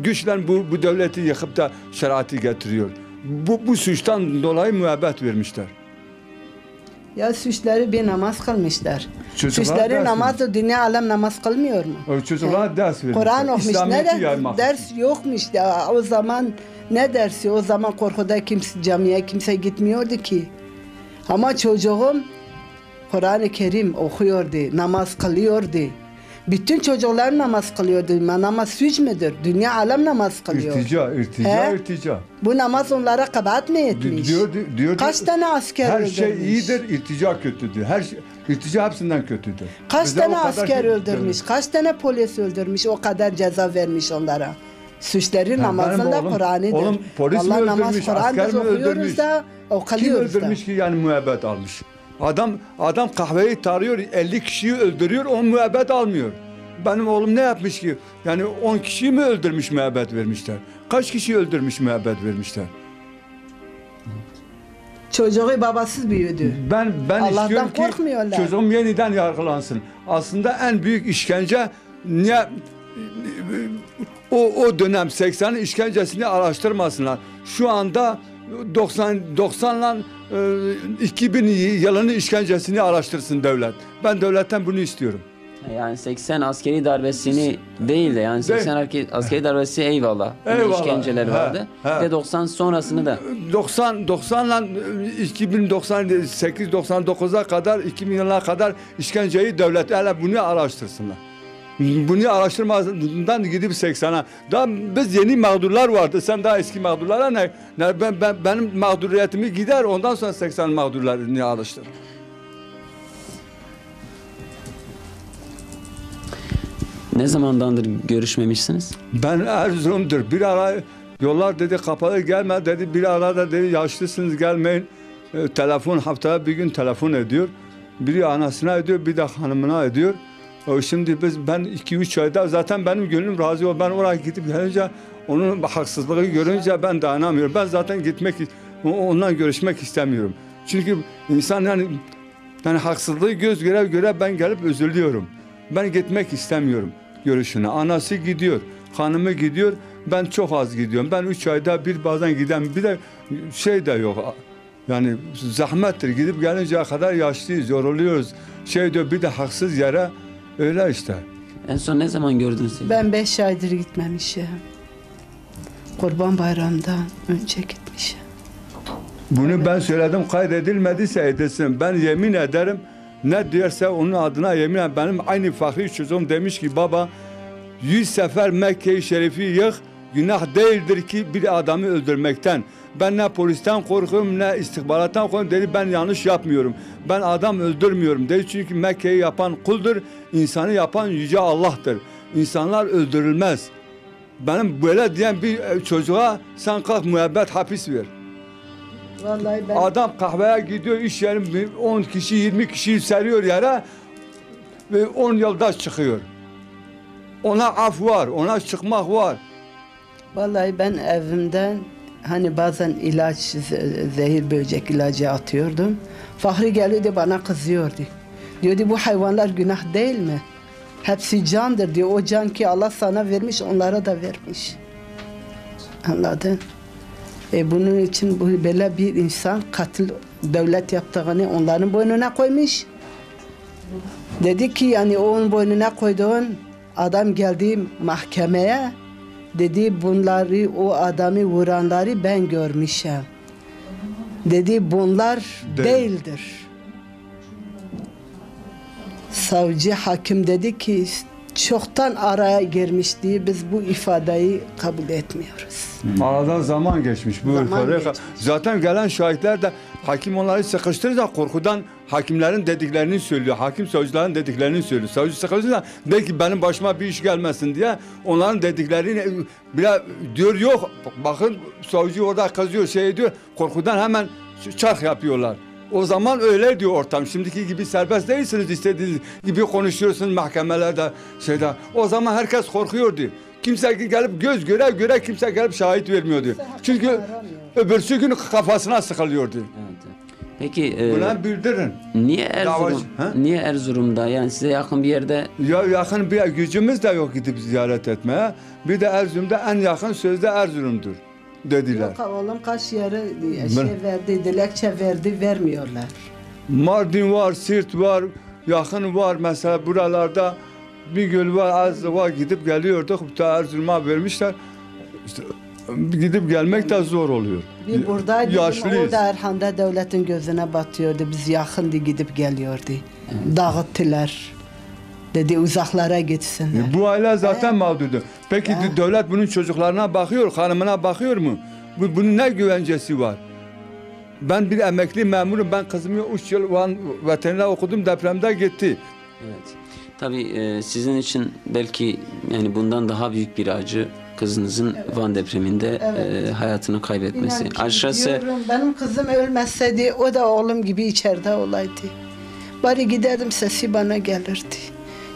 güçle bu devleti yıkıp da şeriatı getiriyor? Bu suçtan dolayı muhabbet vermişler. Ya suçları bir namaz kılmışlar. Suçları namazı dünya alem namaz kılmıyor mu? O çocuklar ders veriyor. Kur'an okumuş. Ders yokmuş da o zaman ne dersi? O zaman korkuda kimse camiye kimse gitmiyordu ki. Ama çocuğum Kur'an-ı Kerim okuyordu, namaz kılıyordu. Bütün çocuklar namaz kılıyordu. Namaz suç müdür? Dünya alem namaz kılıyor. İrtica. Bu namaz onlara kabahat mı etmiş? Diyor, kaç tane asker öldürmüş? Her şey iyidir, irtica kötüdür. İrtica hepsinden kötüdür. Bize tane asker öldürmüş, kaç tane polis öldürmüş, o kadar ceza vermiş onlara. Suçları namazında Kur'an'ıdır. Oğlum polis mi öldürmüş, asker mi öldürmüş? Kim öldürmüş ki yani müebbet almış? Adam kahveyi tarıyor, 50 kişiyi öldürüyor, o müebbet almıyor. Benim oğlum ne yapmış ki? Yani 10 kişiyi mi öldürmüş, müebbet vermişler? Kaç kişi öldürmüş, müebbet vermişler? Çocuğu babasız büyüdü. Ben istiyorum ki çocuğum yeniden yargılansın. Aslında en büyük işkence niye o dönem 80'in işkencesini araştırmasınlar. Şu anda 90'la 2000 yılının işkencesini araştırsın devlet. Ben devletten bunu istiyorum. Yani 80 askeri darbesini değil de yani 80 askeri darbesi eyvallah. İşkenceler vardı. Ve 90 sonrasını da 90'la 2098-99'a kadar 2000'lere kadar işkenceyi devlet hele bunu araştırsınlar. Bunu araştırmadan gidip 80'a. Daha biz yeni mağdurlar vardı. Sen daha eski mağdurlara ne? Benim mağduriyetimi gider. Ondan sonra 80 mağdurlarını araştır. Ne zamandandır görüşmemişsiniz? Ben Erzurum'dur. Bir ara yollar dedi kapalı gelme dedi. Bir ara da dedi yaşlısınız gelmeyin. Telefon haftaya bir gün telefon ediyor. Biri anasına ediyor, bir de hanımına ediyor. Şimdi ben 2-3 ayda zaten benim gönlüm razı ol. Ben oraya gidip gelince onun haksızlığı görünce ben dayanamıyorum. Ben zaten gitmek, ondan görüşmek istemiyorum. Çünkü insan yani haksızlığı göz göre göre ben gelip üzülüyorum. Ben gitmek istemiyorum görüşüne. Anası gidiyor, hanımı gidiyor. Ben çok az gidiyorum. Ben 3 ayda bir bazen giden bir de şey de yok. Yani zahmettir. Gidip gelinceye kadar yaşlıyız, yoruluyoruz. Şey diyor bir de haksız yere. Öyle işte. En son ne zaman gördünüz sizi? Ben 5 aydır gitmemişim. Kurban Bayramı'ndan önce gitmişim. Bunu evet. Ben söyledim, kaydedilmediyse edilsin. Ben yemin ederim, ne derse onun adına yemin ederim. Benim aynı fakir çocuğum demiş ki, baba 100 sefer Mekke-i Şerif'i yık, günah değildir ki bir adamı öldürmekten. Ben ne polisten korkuyorum, ne istihbarattan korkuyorum dedi. Ben yanlış yapmıyorum. Ben adam öldürmüyorum dedi. Çünkü Mekke'yi yapan kuldur. İnsanı yapan Yüce Allah'tır. İnsanlar öldürülmez. Benim böyle diyen bir çocuğa sen kalk müebbet hapis ver. Vallahi ben... Adam kahveye gidiyor, iş yerine 10 kişi, 20 kişi seriyor yere ve 10 yılda çıkıyor. Ona af var, ona çıkmak var. Vallahi ben evimden hani bazen ilaç, zehir böcek ilacı atıyordum. Fahri geliyordu bana kızıyordu. Diyordu bu hayvanlar günah değil mi? Hepsi candır diyor. O can ki Allah sana vermiş onlara da vermiş. Anladın? Bunun için böyle bir insan katil devlet yaptığını onların boynuna koymuş. Dedi ki yani onun boynuna koyduğun adam geldi mahkemeye. Dedi bunları o adamı vuranları ben görmüşüm. Dedi bunlar değildir. Savcı hakim dedi ki çoktan araya girmişti. Biz bu ifadeyi kabul etmiyoruz. Aradan zaman geçmiş. Zaten gelen şahitler de hakim onları sıkıştırınca korkudan hakimlerin dediklerini söylüyor. Hakim savcıların dediklerini söylüyor. Savcı sıkıştırınca belki benim başıma bir iş gelmesin diye onların dediklerini bile diyor yok. Bakın savcı orada kazıyor şey diyor. Korkudan hemen çark yapıyorlar. O zaman öyle diyor ortam. Şimdiki gibi serbest değilsiniz, istediğiniz gibi konuşuyorsunuz mahkemelerde şeyde. O zaman herkes korkuyordu. Kimse gelip göz göre göre kimse gelip şahit vermiyordu. Çünkü öbürsü gün kafasına sıkılıyordu. Evet. Peki ulan bildirin. Niye Erzurum? Niye Erzurum'da? Yani size yakın bir yerde? Ya yakın bir gücümüz de yok gidip ziyaret etmeye. Bir de Erzurum'da en yakın sözde Erzurum'dur dediler. Yok oğlum kaç yere şey verdi, dilekçe verdi, vermiyorlar. Mardin var, Sirt var, yakın var mesela buralarda. Bir göl var, azı var, gidip geliyorduk. Ta Erzurum'a vermişler. İşte gidip gelmek de zor oluyor. Bir buradaydı, o da Erhan'da devletin gözüne batıyordu. Biz yakındı, gidip geliyordu. Evet. Dağıttılar. Dedi uzaklara gitsinler. Bu aile zaten mağdurdu. Peki devlet bunun çocuklarına bakıyor, hanımına bakıyor mu? Bunun ne güvencesi var? Ben bir emekli memurum. Ben kızımı 3 yıl veteriner okudum. Depremde gitti. Evet. Tabii sizin için belki yani bundan daha büyük bir acı kızınızın Van depreminde hayatını kaybetmesi. Aşırısı... Benim kızım ölmezseydi o da oğlum gibi içeride olaydı. Bari giderdim sesi bana gelirdi.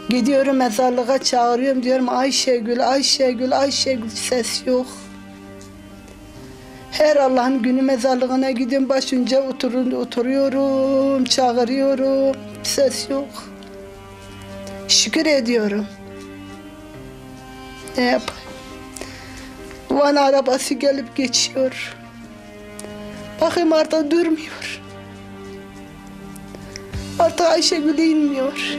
Gidiyorum mezarlığa çağırıyorum diyorum Ayşegül, Ayşegül, Ayşegül ses yok. Her Allah'ın günü mezarlığına gidiyorum başınca oturuyorum, çağırıyorum ses yok. Şükür ediyorum. Ne yapayım? Van arabası gelip geçiyor. Bakayım artık durmuyor. Artık Ayşegül inmiyor.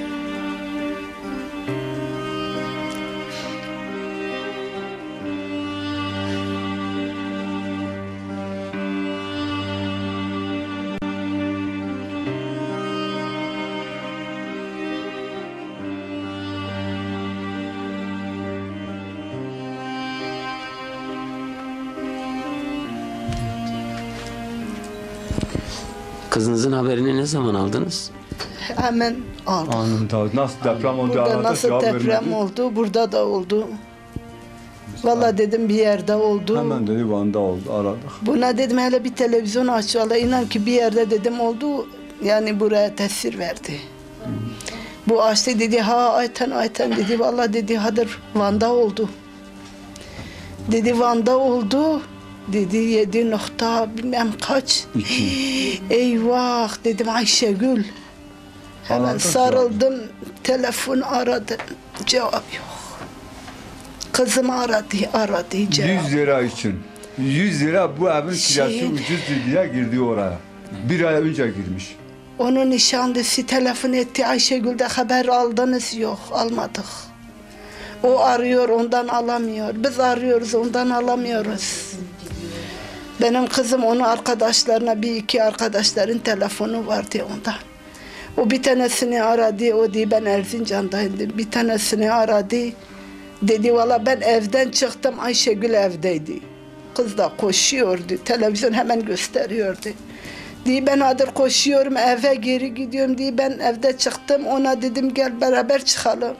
Kızınızın haberini ne zaman aldınız? Hemen aldım. Anında. Nasıl deprem oldu? Burada nasıl deprem oldu? Burada da oldu. Vallahi dedim bir yerde oldu. Hemen dedi Van'da oldu. Aradık. Buna dedim hele bir televizyon aç. Vallahi inan ki bir yerde dedim oldu. Yani buraya tesir verdi. Hı. Bu açtı dedi ha ayten dedi. Vallahi dedi hadır Van'da oldu. Dedi Van'da oldu. Dedi 7 nokta bilmem kaç. Eyvah dedim Ayşegül. Hemen sarıldım. Telefon aradı. Cevap yok. Kızım aradı. 100 lira için. 100 lira bu evin kirası ucuz diye girdi oraya. Bir ay önce girmiş. Onun nişanlısı telefon etti. Ayşegül'de haber aldınız yok. Almadık. O arıyor ondan alamıyor. Biz arıyoruz ondan alamıyoruz. Benim kızım onun arkadaşlarına bir iki arkadaşların telefonu vardı ondan. O bir tanesini aradı, o diye ben Erzincan'daydım. Bir tanesini aradı, dedi valla ben evden çıktım, Ayşegül evdeydi. Kız da koşuyordu, televizyon hemen gösteriyordu. Diye ben hazır koşuyorum, eve geri gidiyorum diye ben evde çıktım, ona dedim gel beraber çıkalım.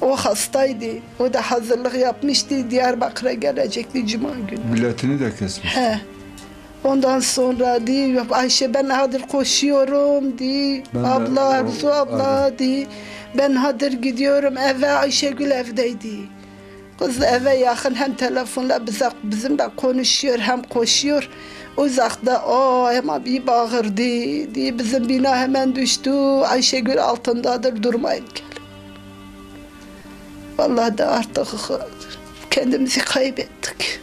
O hastaydı. O da hazırlık yapmıştı. Diyarbakır'a gelecekti Cuma günü. Biletini de kesmiş. He. Ondan sonra diye Ayşe ben hazır koşuyorum diye. Abla Arzu abla diye. Ben hazır gidiyorum eve Ayşegül evdeydi. Kız eve yakın hem telefonla bizimle konuşuyor hem koşuyor. Uzakta o hemen bir bağırdı diye bizim bina hemen düştü. Ayşegül altındadır durmayın ki. Vallahi de artık kendimizi kaybettik.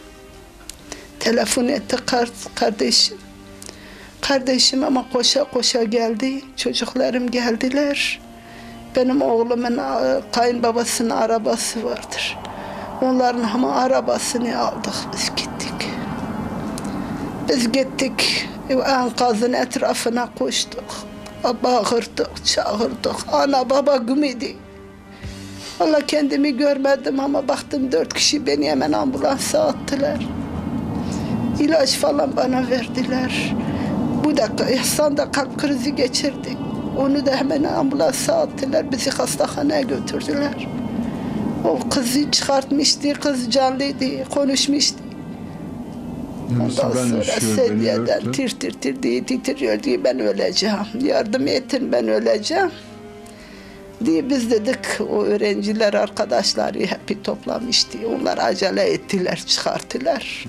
Telefon etti kardeşim. Kardeşim ama koşa koşa geldi. Çocuklarım geldiler. Benim oğlumun kayınbabasının arabası vardır. Onların ama arabasını aldık. Biz gittik. Enkazın etrafına koştuk. Bağırdık, çağırdık. Ana baba gümüydü. Vallahi kendimi görmedim ama baktım 4 kişi beni hemen ambulansa attılar. İlaç falan bana verdiler. Bu dakika Ehsan da kalp krizi geçirdi. Onu da hemen ambulansa attılar. Bizi hastahaneye götürdüler. O kızı çıkartmıştı. Kız canlıydı. Konuşmuştu. Ondan sonra sedyeden tir tir diye titriyor diye ben öleceğim. Yardım etin ben öleceğim. diye biz dedik, o öğrenciler arkadaşları hep toplamıştı. Onlar acele ettiler, çıkarttılar.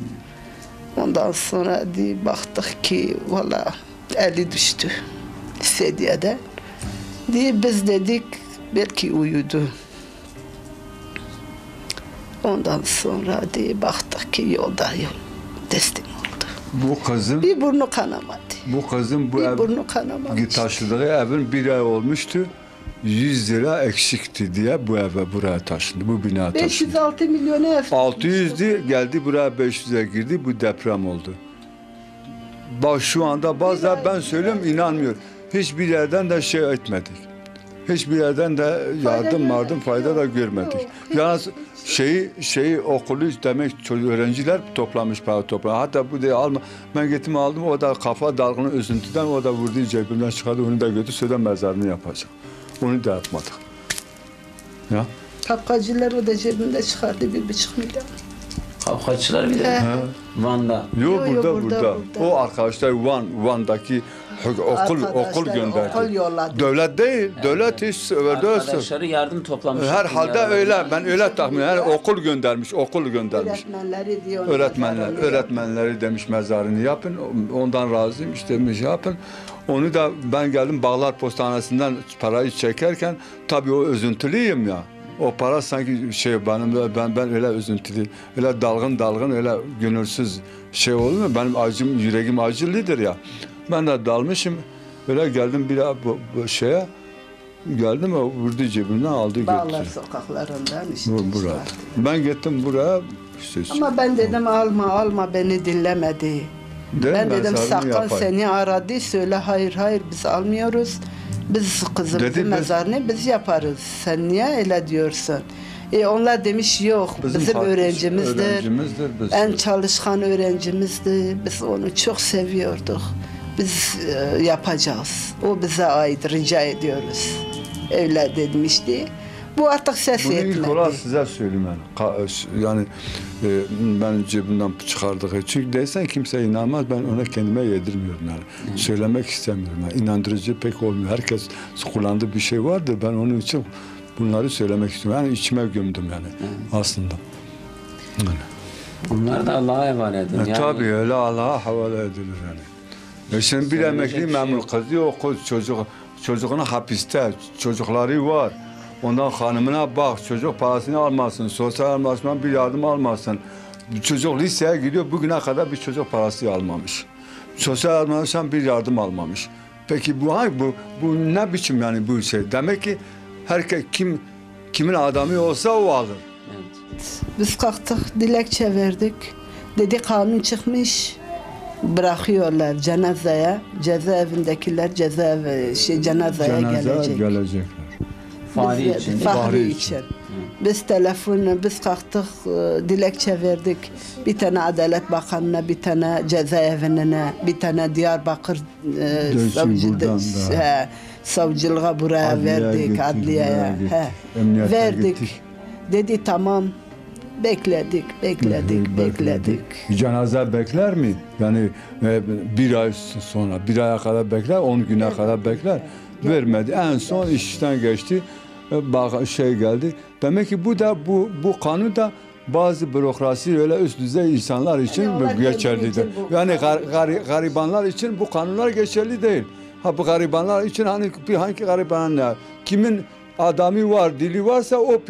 Ondan sonra diye baktık ki valla eli düştü sedyede. Diye biz dedik belki uyudu. Ondan sonra diye baktık ki yolda teslim oldu. Bu kızın bir burnu kanamadı. Bu kızın bu ev taşıdığı evin bir ay olmuştu. 100 lira eksikti diye bu eve buraya taşındı, bu bina taşındı. 506 milyonu ev. 600'dü, geldi buraya 500'e girdi, bu deprem oldu. Bak şu anda bazen ben söylüyorum inanmıyorum. Hiçbir yerden de şey etmedik. Hiçbir yerden de yardım fayda da görmedik. Yalnız şeyi okulu demek öğrenciler toplamış para. Hatta bu diye alma. Ben gittim aldım, o da kafa dalgını üzüntüden, o da vurdu cebimden çıkardı, onu da götür söyle mezarını yapacak. Onu da yapmadık. Ya. Kapkaççılar o da cebinde çıkardı 1,5 milyon. Kapkaççılar bir de Van'da. Yok burada. O arkadaşlar Van'daki okul gönderdi. Okul yolladı. Devlet değil, evet. Devlet hiç arkadaşları yardım toplamış. Herhalde öyle. Ben öyle tahmin ediyorum. Okul göndermiş, Öğretmenleri diyor. Öğretmenleri demiş mezarını yapın. Ondan razıyım işte demiş yapın. Onu da ben geldim Bağlar Postanesi'nden parayı çekerken tabii o üzüntülüyüm ya. O para sanki şey benim ben öyle üzüntülü, öyle dalgın öyle gönülsüz şey olmuyor. Benim acım yüreğim acılıdır ya. Ben de dalmışım. Öyle geldim bir daha bu şeye geldim o vurdu cebimden aldı götürdü. Bağlar sokaklarından işte. Buraya. Ben gittim buraya. Ama ben dedim alma beni dinlemedi. Ben dedim sakın yapayım. Seni aradı söyle hayır biz almıyoruz. Biz kızımızın mezarını biz yaparız. Sen niye öyle diyorsun? Onlar demiş yok bizim öğrencimizdir. En çalışkan öğrencimizdi. Biz onu çok seviyorduk. Biz yapacağız. O bize ait rica ediyoruz. Öyle demişti. Bu artık ses etmedi. Bunu ilk olarak size söyleyeyim yani ben cebimden çıkardığı çünkü değilsen kimse inanmaz ben ona kendime yedirmiyorum yani. Söylemek istemiyorum yani. İnandırıcı pek olmuyor. Herkes kullandığı bir şey vardır ben onun için bunları söylemek istiyorum. Yani içime gömdüm yani aslında. Yani. Bunlar da Allah'a havale edilir. Yani. Tabii öyle Allah'a havale edilir yani. Şimdi bir emekli memur kızı okul çocuğunu hapiste çocukları var. Ondan hanımına bak, çocuk parasını almasın, sosyal almasından bir yardım almasın. Çocuk liseye gidiyor, bugüne kadar bir çocuk parası almamış. Sosyal almasından bir yardım almamış. Peki bu ne biçim yani bu şey? Demek ki herkes kimin adamı olsa o alır. Evet. Biz kalktık, dilekçe verdik. Dedi kanun çıkmış, bırakıyorlar cenazeye. Cezaevindekiler cenazeye gelecekler. Fahri için. Biz kalktık, dilekçe verdik. Bir tane Adalet Bakanı'na, bir tane cezaevine, bir tane Diyarbakır savcılığa buraya adliyeye verdik, adliyeye verdik. Dedi tamam, bekledik. Cenaze bekler mi? Yani bir ay sonra, bir aya kadar bekler, 10 güne kadar bekler. Vermedi. En son işten geçti. Şey geldi. Demek ki bu kanun da bazı bürokrasi öyle üst düzey insanlar için yani geçerlidir. Yani garibanlar için bu kanunlar geçerli değil. Bu garibanlar için hangi garibanlar? Kimin adamı var, dili varsa o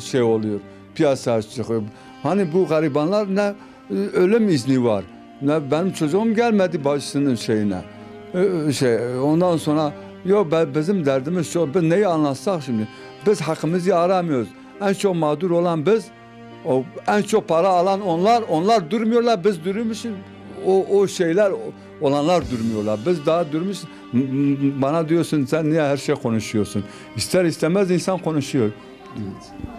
şey oluyor. Piyasaya çıkıyor. Hani bu garibanlar ne ölüm izni var. Ne benim çocuğum gelmedi başının şeyine. Ondan sonra yok bizim derdimiz şu, biz neyi anlatsak şimdi? Biz hakkımızı aramıyoruz. En çok mağdur olan biz, en çok para alan onlar durmuyorlar, biz durmuşuz. O şeyler olanlar durmuyorlar, biz daha durmuş. Bana diyorsun sen niye her şey konuşuyorsun? İster istemez insan konuşuyor. Evet.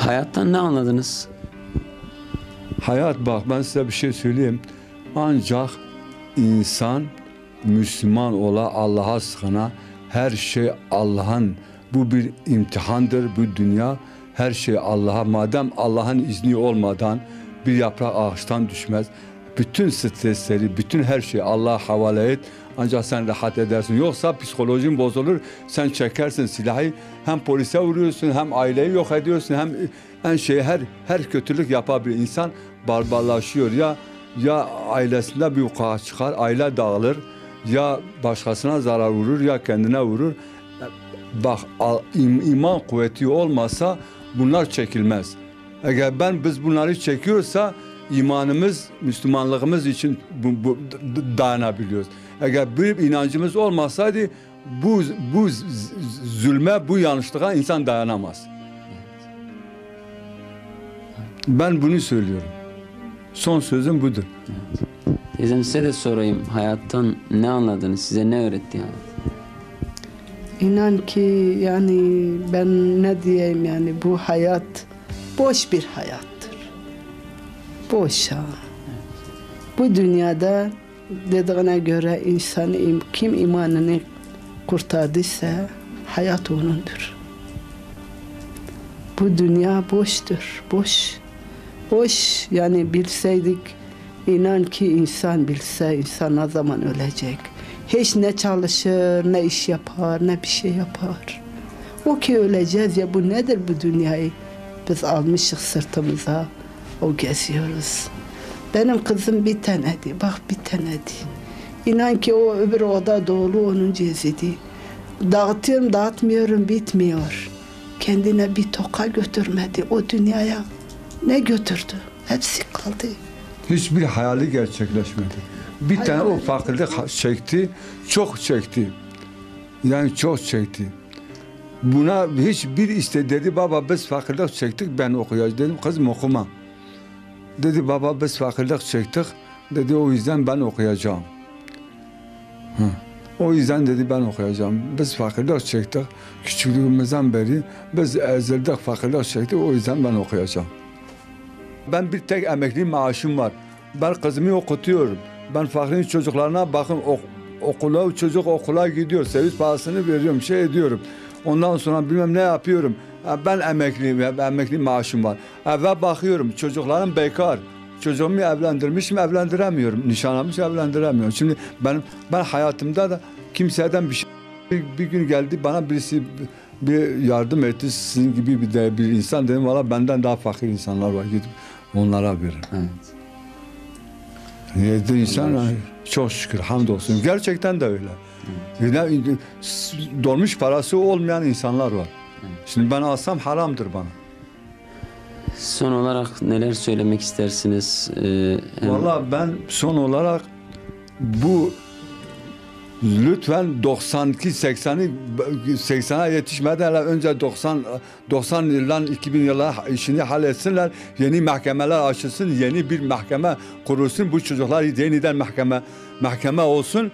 Hayattan ne anladınız? Hayat bak ben size bir şey söyleyeyim. Ancak İnsan Müslüman ola Allah'a sığına her şey Allah'ın bu bir imtihandır bu dünya her şey Allah'a madem Allah'ın izni olmadan bir yaprak ağaçtan düşmez bütün stresleri bütün her şeyi Allah'a havale et Ancak sen rahat edersin. Yoksa psikolojin bozulur. Sen çekersin silahı. Hem polise vuruyorsun, hem aileyi yok ediyorsun, hem her kötülük yapabilir. İnsan barbarlaşıyor. Ya ailesinde bir vukuat çıkar, aile dağılır. Ya başkasına zarar vurur, ya kendine vurur. Bak, iman kuvveti olmasa bunlar çekilmez. Eğer biz bunları çekiyorsa imanımız, Müslümanlığımız için dayanabiliyoruz. Eğer bir inancımız olmasaydı bu zulme, bu yanlışlığa insan dayanamaz. Ben bunu söylüyorum. Son sözüm budur. Teyzem, size de sorayım, hayattan ne anladınız, size ne öğretti yani? İnan ki yani ben ne diyeyim yani, bu hayat boş bir hayattır. Boş ha. Bu dünyada dediğine göre insan kim imanını kurtardıysa hayat onundur. Bu dünya boştur, boş. Boş yani, bilseydik, inan ki insan bilse insan ne zaman ölecek. Hiç ne çalışır, ne iş yapar, ne bir şey yapar. O ki öleceğiz ya, bu nedir bu dünyayı? Biz almışız sırtımıza, o geziyoruz. Benim kızım bir tanedi, bak bir tanedi. İnan ki o öbür oda dolu onun cezidi. Dağıtıyorum, dağıtmıyorum, bitmiyor. Kendine bir toka götürmedi, o dünyaya ne götürdü? Hepsi kaldı. Hiçbir hayali gerçekleşmedi. Bir hayır, tane o fakirlik çekti, çok çekti. Yani çok çekti. Buna hiçbir dedi baba biz fakirlik çektik, ben okuyacağım. Dedim kızım okuma. Dedi baba biz fakirlik çektik, dedi o yüzden ben okuyacağım. Hı. O yüzden dedi ben okuyacağım. Biz fakirlik çektik, küçüklüğümüzden beri biz ezildik, fakirlik çektik, o yüzden ben okuyacağım. Ben bir tek emekli maaşım var. Ben kızımı okutuyorum. Ben fakirin çocuklarına bakın, okula, çocuk okula gidiyor, servis parasını veriyorum, şey ediyorum. Ondan sonra bilmem ne yapıyorum. Ben emekliyim, emekli maaşım var. Eve bakıyorum, çocuklarım bekar. Çocuğumu evlendirmiş mi, evlendiremiyorum. Nişanlamış, evlendiremiyorum. Şimdi ben hayatımda da kimseden bir şey... Bir gün geldi bana birisi bir yardım etti, sizin gibi bir insan. Dedim valla benden daha fakir insanlar var, gidip onlara veririm. Evet. İnsan çok şükür, hamdolsun. Gerçekten de öyle. Evet. Dolmuş parası olmayan insanlar var. Evet. Şimdi ben alsam haramdır bana. Son olarak neler söylemek istersiniz? Vallahi ben son olarak bu lütfen 80'e yetişmeden önce 90 yıldan 2000 yıla işini halletsinler. Yeni mahkemeler açılsın, yeni bir mahkeme kurulsun. Bu çocuklar yeniden mahkeme olsun.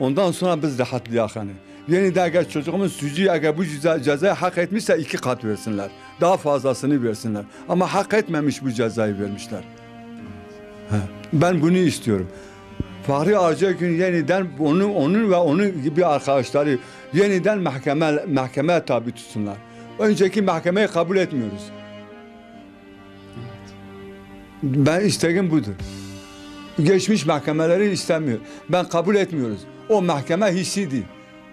Ondan sonra biz rahatlayalım. Yani. Yeniden eğer çocuğumuz suçu, eğer bu cezayı hak etmişse 2 kat versinler. Daha fazlasını versinler. Ama hak etmemiş bu cezayı vermişler. He. Ben bunu istiyorum. Fahri Arca gün yeniden onun ve onun gibi arkadaşları yeniden mahkemeye tabi tutsunlar. Önceki mahkemeyi kabul etmiyoruz. Ben isteğim budur. Geçmiş mahkemeleri istemiyor. Ben kabul etmiyoruz. O mahkeme hissiydi.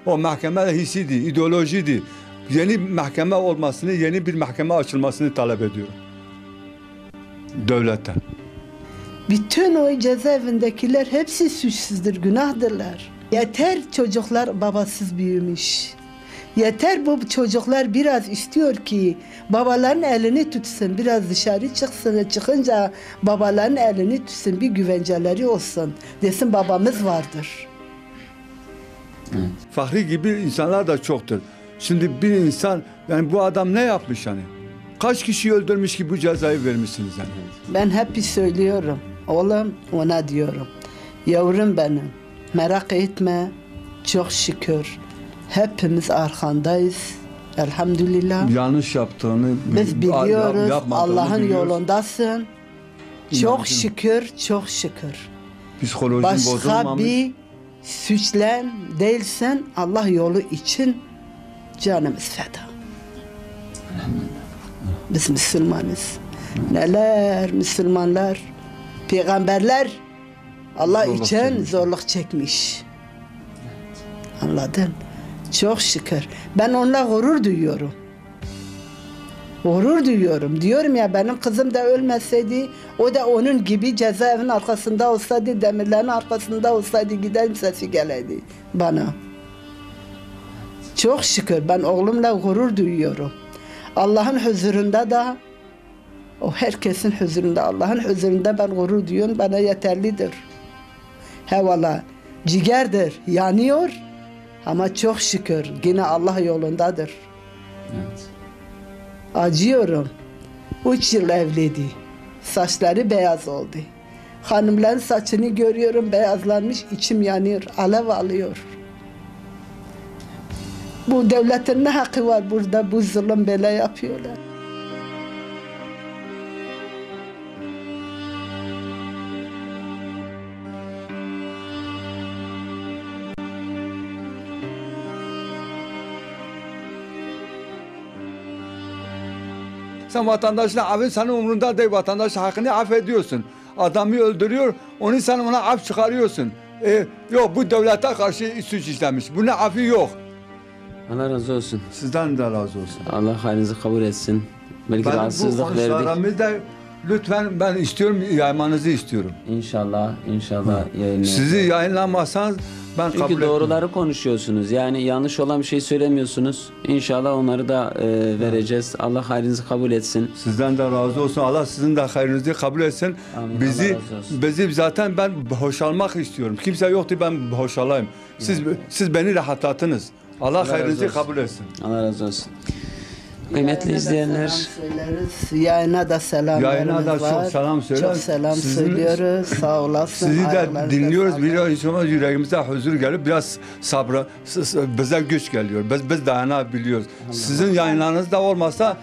O mahkeme hissiydi, ideolojiydi. Yeni mahkeme olmasını, yeni bir mahkeme açılmasını talep ediyorum. Devletten. Bütün o cezaevindekiler hepsi suçsuzdur, günahdırlar. Yeter çocuklar babasız büyümüş. Yeter bu çocuklar biraz istiyor ki babaların elini tutsun, biraz dışarı çıksın, çıkınca babaların elini tutsun, bir güvenceleri olsun. Desin babamız vardır. Fahri gibi insanlar da çoktur. Şimdi bir insan, yani bu adam ne yapmış hani? Kaç kişi öldürmüş ki bu cezayı vermişsiniz yani? Ben hep söylüyorum. Oğlum ona diyorum. Yavrum benim, merak etme. Çok şükür. Hepimiz arkandayız. Elhamdülillah. Yanlış yaptığını biz biliyoruz. Allah'ın yolundasın. Çok şükür, çok şükür. Psikolojin bozulmamış. Başka bir suçlan değilsen, Allah yolu için canımız feda. Biz Müslümanız. Neler Müslümanlar, peygamberler Allah için zorluk çekmiş. Anladın? Çok şükür. Ben onunla gurur duyuyorum. Gurur duyuyorum. Diyorum ya, benim kızım da ölmeseydi, o da onun gibi cezaevinin arkasında olsaydı, demirlerin arkasında olsaydı, gidelim sesi geleydi bana. Çok şükür ben oğlumla gurur duyuyorum. Allah'ın huzurunda da, o herkesin huzurunda, Allah'ın huzurunda ben gurur duyuyorum. Bana yeterlidir. He valla, ciğerdir, yanıyor ama çok şükür yine Allah yolundadır. Evet. Acıyorum. 3 yıl evliydi. Saçları beyaz oldu. Hanımların saçını görüyorum, beyazlanmış, içim yanıyor, alev alıyor. Bu devletin ne hakkı var burada, bu zulüm böyle yapıyorlar. Sen vatandaşla, abi senin umurunda değil, vatandaş hakkını affediyorsun. Adamı öldürüyor, onu sen ona af çıkarıyorsun. Yok, bu devlete karşı suç işlemiş, bunun affı yok. Allah razı olsun. Sizden de razı olsun. Allah hayrınızı kabul etsin. Belki ben rahatsızlık verdik. De, lütfen ben istiyorum, yaymanızı istiyorum. İnşallah, inşallah yayınlayın. Sizi yayınlamazsanız ben çünkü kabul etmiyorum. Çünkü doğruları konuşuyorsunuz. Yani yanlış olan bir şey söylemiyorsunuz. İnşallah onları da vereceğiz. Allah hayrınızı kabul etsin. Sizden de razı olsun. Allah sizin de hayrınızı kabul etsin. Amin. Bizi zaten ben boşalmak istiyorum. Kimse yoktu, ben boşalayım. Siz beni rahatlatınız. Allah hayrınızı kabul etsin. Allah razı olsun. Kıymetli izleyenler. Yayına da selam. Yayına da çok selam söyleriz. Çok selam söylüyoruz. Sağ olasın. Sizi de dinliyoruz. Biliyorsunuz yüreğimize huzur gelip biraz sabrı, bize güç geliyor. Biz dayanabiliyoruz. Sizin yayınlarınız da olmasa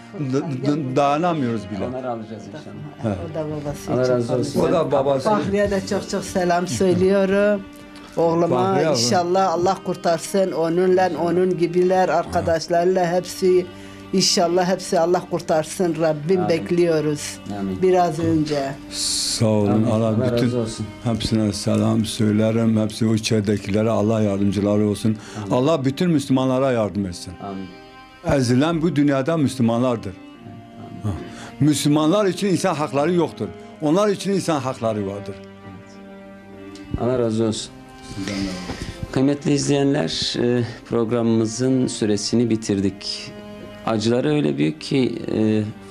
dayanamıyoruz bile. Onları alacağız inşallah. O da babası. Allah razı olsun. O da babası. Fahriye de çok çok selam söylüyorum. Oğluma inşallah Allah kurtarsın, onunla, onun gibiler, arkadaşlarıyla hepsi, inşallah hepsi Allah kurtarsın. Rabbim amin. Bekliyoruz. Amin. Biraz önce. Sağ olun. Amin. Allah bütün hepsine selam söylerim. Hepsi o içeridekilere Allah yardımcıları olsun. Amin. Allah bütün Müslümanlara yardım etsin. Amin. Ezilen bu dünyada Müslümanlardır. Amin. Müslümanlar için insan hakları yoktur. Onlar için insan hakları vardır. Evet. Allah razı olsun. Kıymetli izleyenler, programımızın süresini bitirdik. Acıları öyle büyük ki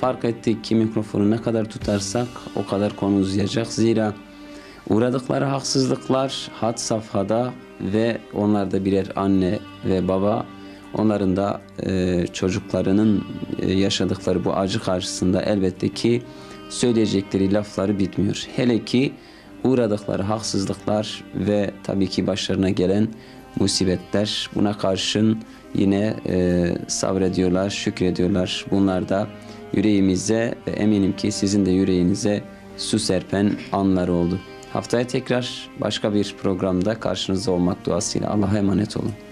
fark ettik ki mikrofonu ne kadar tutarsak o kadar konu uzayacak. Zira uğradıkları haksızlıklar had safhada ve onlar da birer anne ve baba, onların da çocuklarının yaşadıkları bu acı karşısında elbette ki söyleyecekleri lafları bitmiyor. Hele ki uğradıkları haksızlıklar ve tabii ki başlarına gelen musibetler, buna karşın yine sabrediyorlar, şükrediyorlar. Bunlar da yüreğimize ve eminim ki sizin de yüreğinize su serpen anlar oldu. Haftaya tekrar başka bir programda karşınızda olmak duasıyla Allah'a emanet olun.